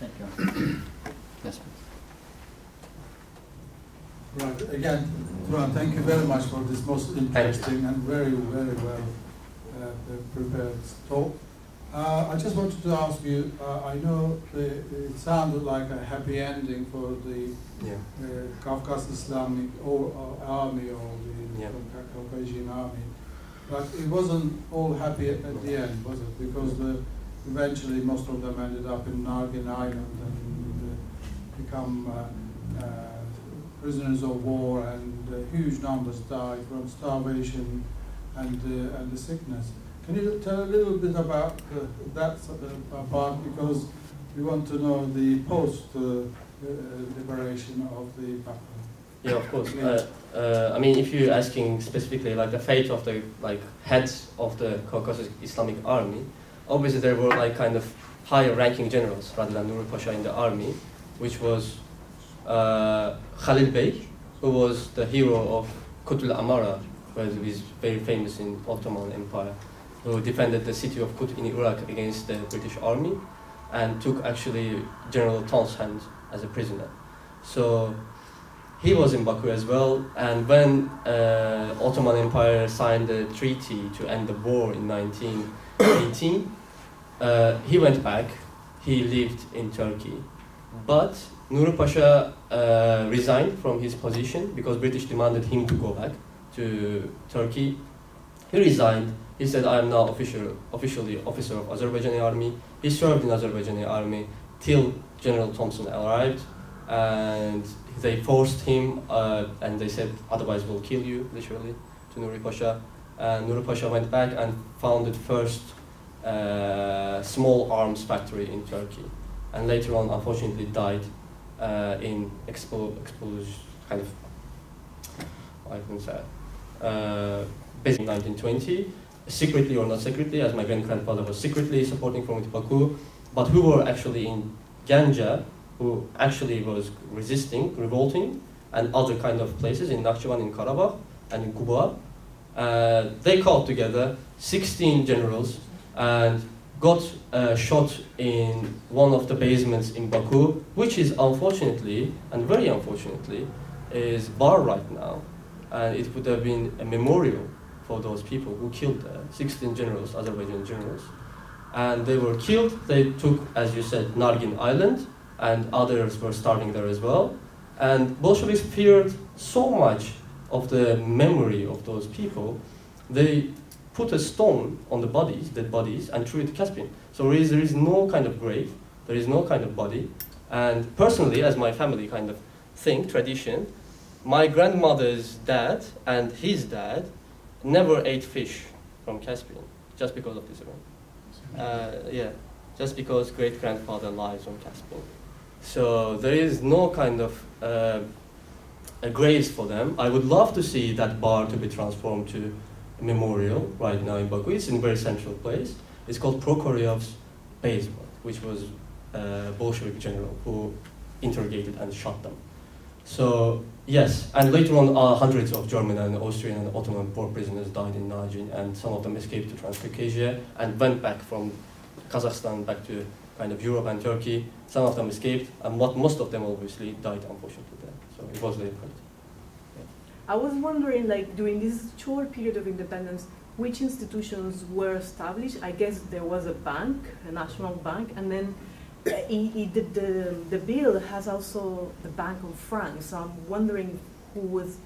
Thank you. Yes, please. Right, again, Turan, thank you very much for this most interesting and very, very well uh, prepared talk. Uh, I just wanted to ask you, uh, I know the, it sounded like a happy ending for the yeah. uh, Caucasus Islamic or, or Army or the yeah. Caucasian Army, but it wasn't all happy at, at the end, was it? Because the, eventually most of them ended up in Nargin Island and uh, become uh, uh, prisoners of war, and uh, huge numbers died from starvation and uh, and the sickness. Can you tell a little bit about uh, that uh, part, because we want to know the post uh, uh, liberation of the Baku? Yeah, of course. Uh, uh, I mean, if you're asking specifically like the fate of the like heads of the Caucasus Islamic Army, obviously there were like kind of higher-ranking generals rather than Nuri Pasha in the army, which was. Uh, Khalil Bey, who was the hero of Kutub Amara, who is very famous in Ottoman Empire, who defended the city of Kut in Iraq against the British army and took actually General Townsend as a prisoner. So he was in Baku as well, and when uh, Ottoman Empire signed the treaty to end the war in nineteen eighteen, uh, he went back, he lived in Turkey, but Nuri Pasha uh, resigned from his position because British demanded him to go back to Turkey. He resigned. He said, I am now official, officially officer of Azerbaijani army. He served in Azerbaijani army till General Thompson arrived, and they forced him, uh, and they said, otherwise we'll kill you, literally, to Nuri Pasha. And Nuri Pasha went back and founded first uh, small arms factory in Turkey, and later on, unfortunately, died. Uh, in expo explosion, kind of, I can say, uh, basically in nineteen twenty, secretly or not secretly, as my great-grandfather was secretly supporting from Baku, but who were actually in Ganja, who actually was resisting, revolting, and other kind of places in Nakhchivan, in Karabakh, and in Kuba. Uh, they called together sixteen generals and got uh, shot in one of the basements in Baku, which is unfortunately, and very unfortunately, is barred right now. And it would have been a memorial for those people who killed uh, sixteen generals, Azerbaijani generals. And they were killed. They took, as you said, Nargin Island, and others were starving there as well. And Bolsheviks feared so much of the memory of those people, they put a stone on the bodies, dead bodies, and threw it to Caspian. So there is, there is no kind of grave, there is no kind of body. And personally, as my family kind of thing, tradition, my grandmother's dad and his dad never ate fish from Caspian, just because of this event. Uh, yeah, just because great-grandfather lives on Caspian. So there is no kind of uh, a graves for them. I would love to see that bar to be transformed to memorial right now in Baku. It's in a very central place. It's called Prokoryov's basement, which was a Bolshevik general who interrogated and shot them. So yes, and later on uh, hundreds of German and Austrian and Ottoman war prisoners died in Nargin, and some of them escaped to Transcaucasia and went back from Kazakhstan back to kind of Europe and Turkey. Some of them escaped, and not most of them obviously died, unfortunately. Then. So it was very hard. Yeah. I was wondering, like during this short period of independence, which institutions were established? I guess there was a bank, a national bank, and then he, he did the, the bill has also the Bank of France. So I'm wondering who was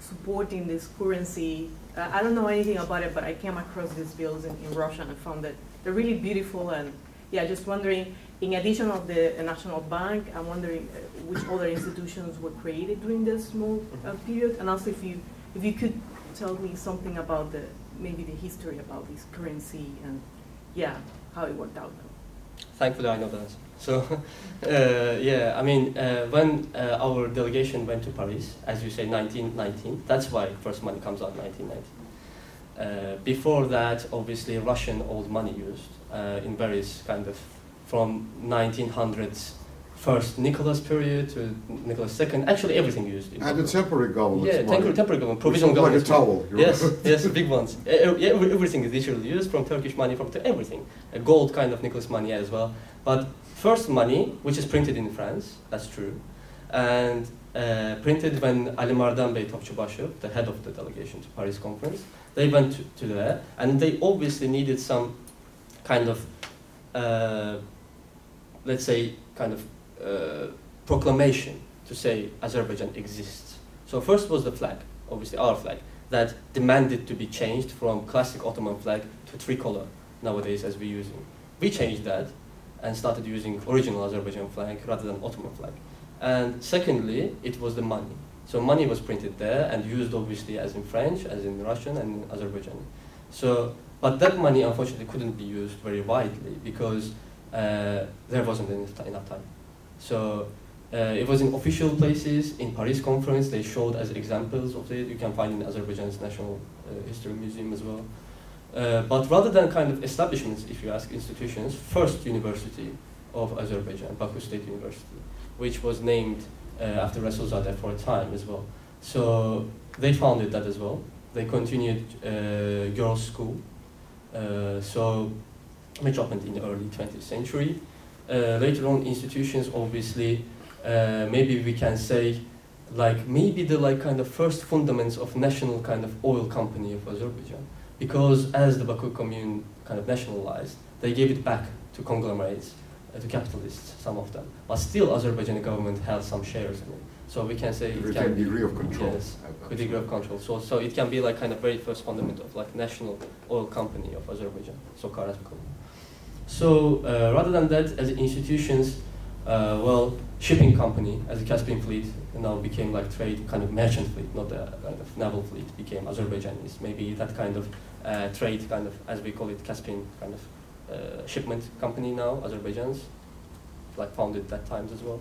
supporting this currency. Uh, I don't know anything about it, but I came across these bills in, in Russia and I found that they're really beautiful. And yeah, just wondering, in addition of the uh, National Bank, I'm wondering uh, which other institutions were created during this small uh, period, and also if you if you could tell me something about the maybe the history about this currency and yeah, how it worked out. Thankfully, I know that. So, uh, yeah, I mean, uh, when uh, our delegation went to Paris, as you say, nineteen nineteen, that's why first money comes out nineteen nineteen. Uh, before that, obviously, Russian old money used uh, in various kind of, from nineteen hundreds, first Nicholas period to Nicholas the second, actually everything used. In and the temporary government. Yeah, temporary, temporary government, provisional government. Like a towel. Yes, yes, big ones. Everything is literally used, from Turkish money, from everything. A gold kind of Nicholas money as well. But first money, which is printed in France, that's true, and uh, printed when Ali Mardan Bey Topçubaşı, the head of the delegation to Paris conference, they went to, to there, and they obviously needed some kind of, uh, let's say, kind of, Uh, proclamation to say Azerbaijan exists. So first was the flag, obviously our flag, that demanded to be changed from classic Ottoman flag to tricolor nowadays as we use it. We changed that and started using original Azerbaijan flag rather than Ottoman flag. And secondly, it was the money. So money was printed there and used obviously as in French, as in Russian and in Azerbaijani. So, but that money unfortunately couldn't be used very widely because uh, there wasn't enough time. So uh, it was in official places, in Paris conference, they showed as examples of it. You can find in Azerbaijan's National uh, History Museum as well. Uh, but rather than kind of establishments, if you ask institutions, first university of Azerbaijan, Baku State University, which was named uh, after Rasulzade for a time as well. So they founded that as well. They continued uh, girls' school, uh, so which happened in the early twentieth century. Uh, later on, institutions obviously, uh, maybe we can say, like maybe the like kind of first fundaments of national kind of oil company of Azerbaijan, because as the Baku Commune kind of nationalized, they gave it back to conglomerates, uh, to capitalists, some of them. But still, Azerbaijani government had some shares in it, so we can say it can be degree of control. Yes, with degree of control. So, so it can be like kind of very first fundament of like national oil company of Azerbaijan, SOCAR as we call it. So uh, rather than that, as institutions, uh, well, shipping company as a Caspian fleet now became like trade kind of merchant fleet, not a kind of naval fleet, became Azerbaijani's. Maybe that kind of uh, trade kind of, as we call it, Caspian kind of uh, shipment company now, Azerbaijan's, like founded that times as well.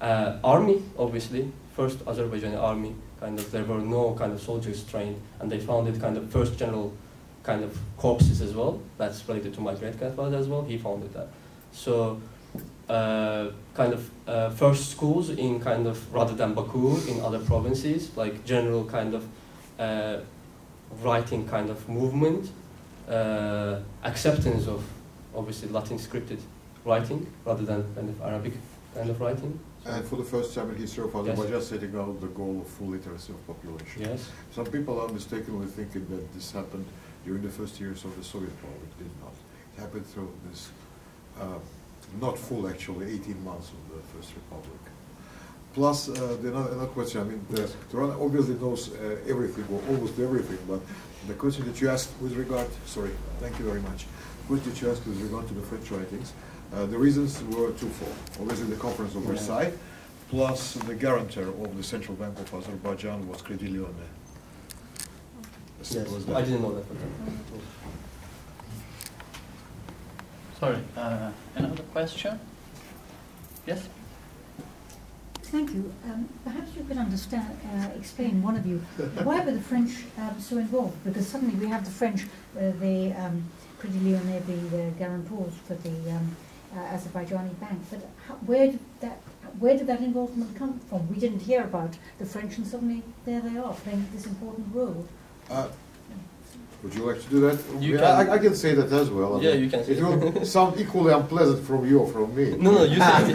Uh, army, obviously, first Azerbaijani army, kind of there were no kind of soldiers trained, and they founded kind of first general kind of corpses as well. That's related to my great grandfather as well. He founded that. So, uh, kind of uh, first schools in kind of rather than Baku in other provinces, like general kind of uh, writing kind of movement, uh, acceptance of obviously Latin scripted writing rather than kind of Arabic kind of writing. And for the first time in history of Azerbaijan, yes, setting out the goal of full literacy of population. Yes. Some people are mistakenly thinking that this happened during the first years of the Soviet power. It did not. It happened through this, uh, not full actually, eighteen months of the First Republic. Plus, uh, the, another question, I mean, the, Turan obviously knows uh, everything, or almost everything, but the question that you asked with regard, sorry, thank you very much, the question that you asked with regard to the French writings, uh, the reasons were twofold. Obviously the Conference of Versailles, plus the guarantor of the Central Bank of Azerbaijan was Kredilione. Yes, was I didn't know that. Sorry, uh, another question? Yes? Thank you. Um, perhaps you could understand, uh, explain, one of you, why were the French um, so involved? Because suddenly we have the French, uh, the um, Crédit Lyonnais, the guarantors for the um, uh, Azerbaijani bank. But how, where did that where did that involvement come from? We didn't hear about the French, and suddenly there they are playing this important role. Uh, Would you like to do that? You yeah, can. I, I can say that as well. I yeah, mean, you can say it. It will sound equally unpleasant from you or from me. No, no, you say it.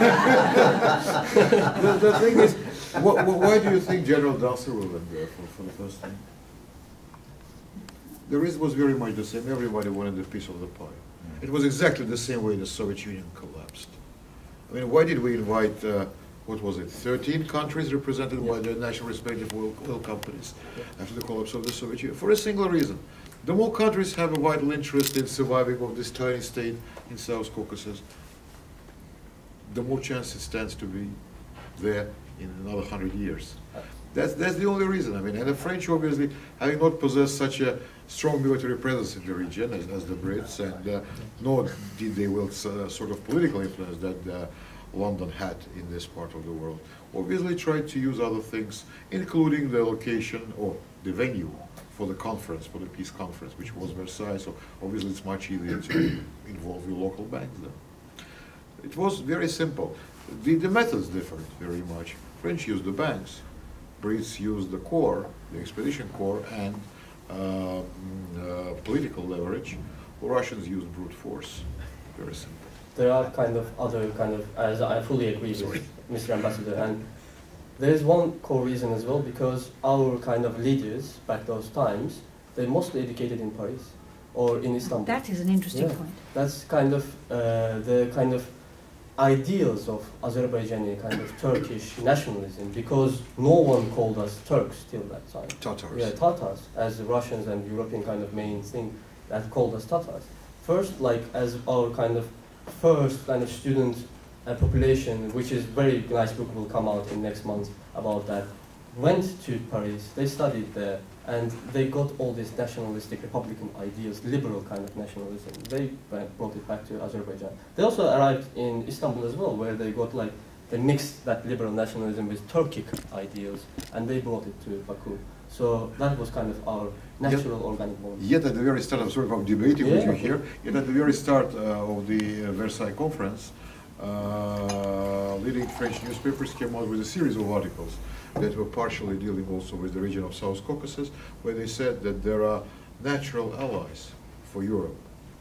the, the thing is, wh wh why do you think General Dunsterville went there for, for the first time? The reason was very much the same. Everybody wanted a piece of the pie. Mm. It was exactly the same way the Soviet Union collapsed. I mean, why did we invite, uh, what was it, thirteen countries represented yeah. by their national respective oil, oil companies yeah. after the collapse of the Soviet Union? For a single reason. The more countries have a vital interest in surviving of this tiny state in South Caucasus, the more chance it stands to be there in another hundred years. That's, that's the only reason. I mean, and the French, obviously, having not possessed such a strong military presence in the region as, as the Brits, and uh, nor did they wield uh, sort of political influence that uh, London had in this part of the world, obviously tried to use other things, including the location or the venue for the conference, for the peace conference, which was Versailles, so obviously it's much easier to involve your local banks then. It was very simple. The, the methods differed very much. French used the banks, Brits used the corps, the expedition corps, and uh, uh, political leverage. Russians used brute force. Very simple. There are kind of other kind of, as I fully agree Sorry. with Mister Ambassador, and there is one core reason as well, because our kind of leaders back those times, they're mostly educated in Paris or in Istanbul. That is an interesting yeah. point. That's kind of uh, the kind of ideals of Azerbaijani kind of Turkish nationalism, because no one called us Turks till that time. Tatars. Yeah, Tatars, as the Russians and European kind of main thing that called us Tatars. First, like as our kind of first kind of student Uh, population, which is very nice book will come out in next month about that, went to Paris, they studied there, and they got all these nationalistic republican ideas, liberal kind of nationalism. They brought it back to Azerbaijan. They also arrived in Istanbul as well, where they got like, they mixed that liberal nationalism with Turkic ideals, and they brought it to Baku. So that was kind of our natural yet, organic bond. Yet at the very start, I'm sorry about debating yeah. with you here, yet at the very start uh, of the uh, Versailles Conference, Uh, leading French newspapers came out with a series of articles that were partially dealing also with the region of South Caucasus, where they said that there are natural allies for Europe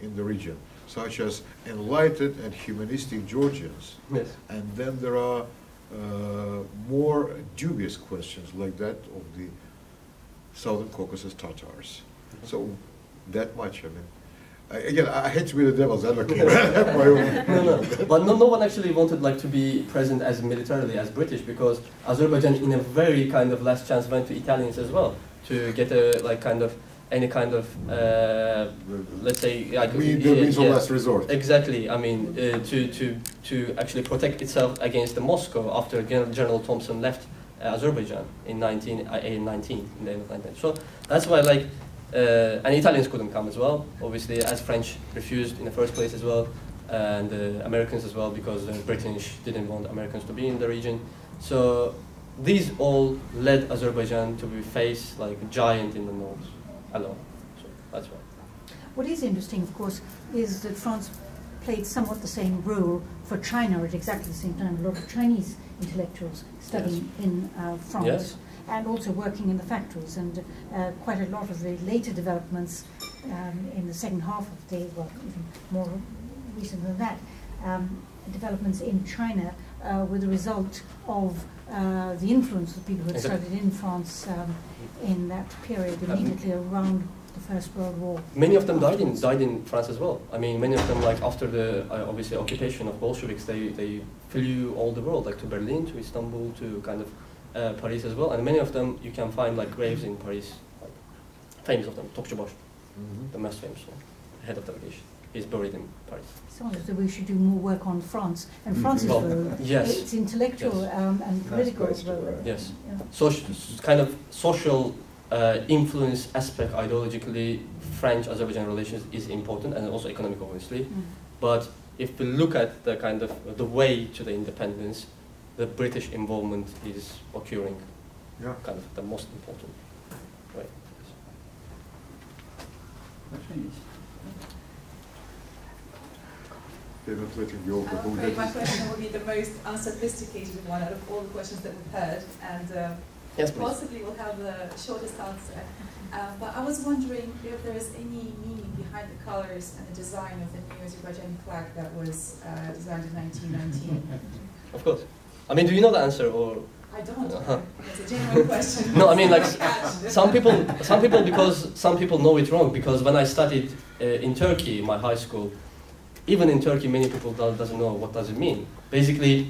in the region, such as enlightened and humanistic Georgians. Yes. And then there are uh, more dubious questions like that of the Southern Caucasus Tatars. So that much, I mean. I, again, I hate to be the devil's advocate. no, no. But no, no one actually wanted like to be present as militarily as British, because Azerbaijan, in a very kind of last chance, went to Italians as well to get a like kind of any kind of uh, let's say like we, the means uh, yeah, of last resort. Exactly. I mean, uh, to to to actually protect itself against the Moscow after General, General Thompson left uh, Azerbaijan in nineteen nineteen, in the end of nineteen. So that's why like. Uh, and Italians couldn't come as well, obviously, as French refused in the first place as well, and uh, Americans as well, because the British didn't want Americans to be in the region. So these all led Azerbaijan to be faced like a giant in the north alone. So that's why. What is interesting, of course, is that France played somewhat the same role for China at exactly the same time. A lot of Chinese intellectuals studying yes. in uh, France. Yes. And also working in the factories, and uh, quite a lot of the later developments um, in the second half of the, well, even more recent than that, um, developments in China uh, were the result of uh, the influence of people who had started in France um, in that period, immediately around the First World War. Many of them died in, died in France as well. I mean, many of them, like after the, uh, obviously, occupation of Bolsheviks, they, they flew all the world, like to Berlin, to Istanbul, to kind of Uh, Paris as well, and many of them you can find like graves in Paris, like, famous of them, Topçubaşı, mm-hmm. the most famous one, head of delegation, is buried in Paris. Someone said we should do more work on France, and France's well, role, yes. its intellectual yes. um, and political role. Yes, yeah. so kind of social uh, influence aspect, ideologically, French-Azerbaijan relations is important, and also economic, obviously, mm. but if we look at the kind of the way to the independence, the British involvement is occurring, yeah. kind of the most important way. I'm afraid my question will be the most unsophisticated one out of all the questions that we've heard, and uh, Yes, please. Possibly will have the shortest answer. Uh, but I was wondering if there is any meaning behind the colors and the design of the new Azerbaijani flag that was uh, designed in nineteen nineteen. Of course. I mean, do you know the answer, or? I don't. Uh-huh. It's a genuine question. No, I mean, like some people, some people, because some people know it wrong. Because when I studied uh, in Turkey, my high school, even in Turkey, many people don't, doesn't know what does it mean. Basically,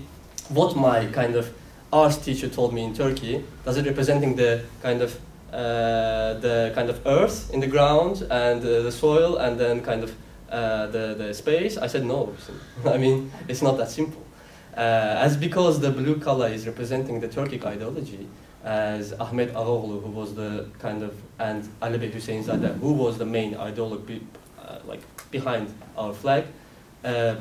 what my kind of arts teacher told me in Turkey, does it representing the kind of uh, the kind of earth in the ground and uh, the soil and then kind of uh, the the space? I said no. I mean, it's not that simple. Uh, as because the blue color is representing the Turkic ideology, as Ahmet Ağaoğlu, who was the kind of, and Ali Bey Hüseyinzadeh, who was the main ideologue be, uh, like behind our flag, uh,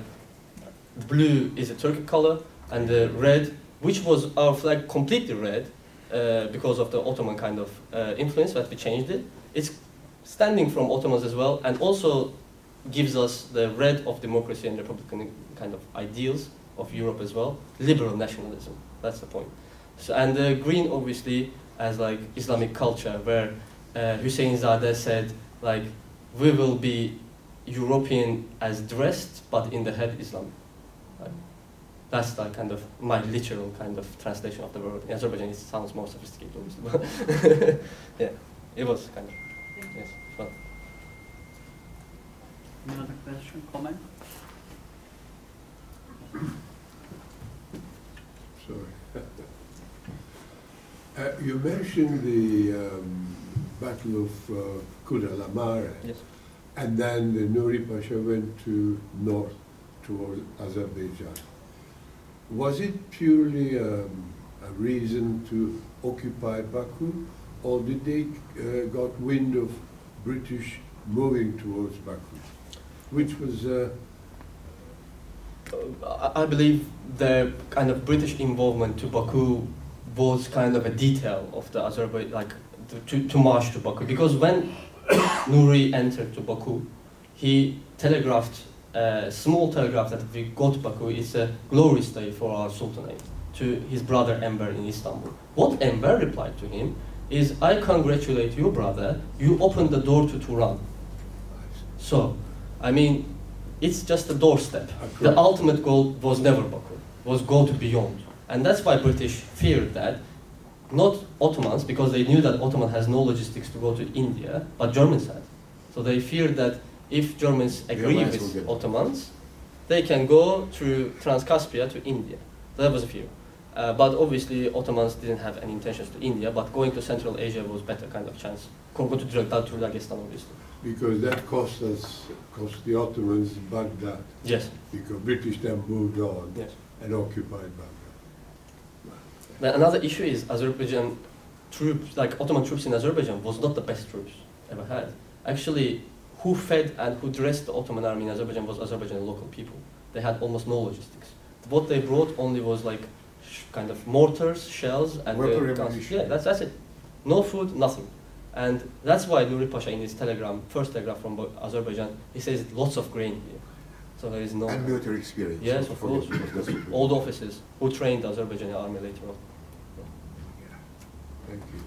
blue is a Turkic color, and the red, which was our flag completely red, uh, because of the Ottoman kind of uh, influence, but we changed it. It's standing from Ottomans as well, and also gives us the red of democracy and republican kind of ideals of Europe as well, liberal nationalism. That's the point. So, and the uh, green, obviously, as like Islamic culture, where uh, Hüseyinzadeh said, like, we will be European as dressed, but in the head Islam. Right? That's the kind of my literal kind of translation of the word. In Azerbaijan, it sounds more sophisticated, obviously. Yeah, it was kind of. Yes, fun. Another question, comment? Sorry. Uh, you mentioned the um, Battle of uh, Kudalamaare, yes, and then the Nuri Pasha went to north towards Azerbaijan. Was it purely um, a reason to occupy Baku, or did they uh, got wind of British moving towards Baku, which was uh, I believe the kind of British involvement to Baku was kind of a detail of the Azerbaijan, like to, to march to Baku. Because when Nuri entered to Baku, he telegraphed a small telegraph that if we go to Baku, it's a glorious day for our sultanate, to his brother Enver in Istanbul. What Enver replied to him is, I congratulate you, brother, you opened the door to Turan. So, I mean, it's just a doorstep. Okay. The ultimate goal was never Baku, was go to beyond. And that's why British feared that, not Ottomans, because they knew that Ottoman has no logistics to go to India, but Germans had. So they feared that if Germans agree yeah, with Ottomans, they can go through Transcaspia to India. That was a fear. Uh, but obviously Ottomans didn't have any intentions to India, but going to Central Asia was better kind of chance. Because that cost us, cost the Ottomans Baghdad. Yes. Because British then moved on, yes, and occupied Baghdad. Now, another issue is Azerbaijan troops, like Ottoman troops in Azerbaijan, was not the best troops ever had. Actually, who fed and who dressed the Ottoman army in Azerbaijan was Azerbaijani local people. They had almost no logistics. What they brought only was like sh kind of mortars, shells, and guns. Yeah, that's that's it. No food, nothing. And that's why Nuri Pasha, in his telegram, first telegram from Azerbaijan, he says lots of grain here. So there is no. And military experience. Yes, of course. Old officers who trained the Azerbaijani army later on. Yeah. Thank you.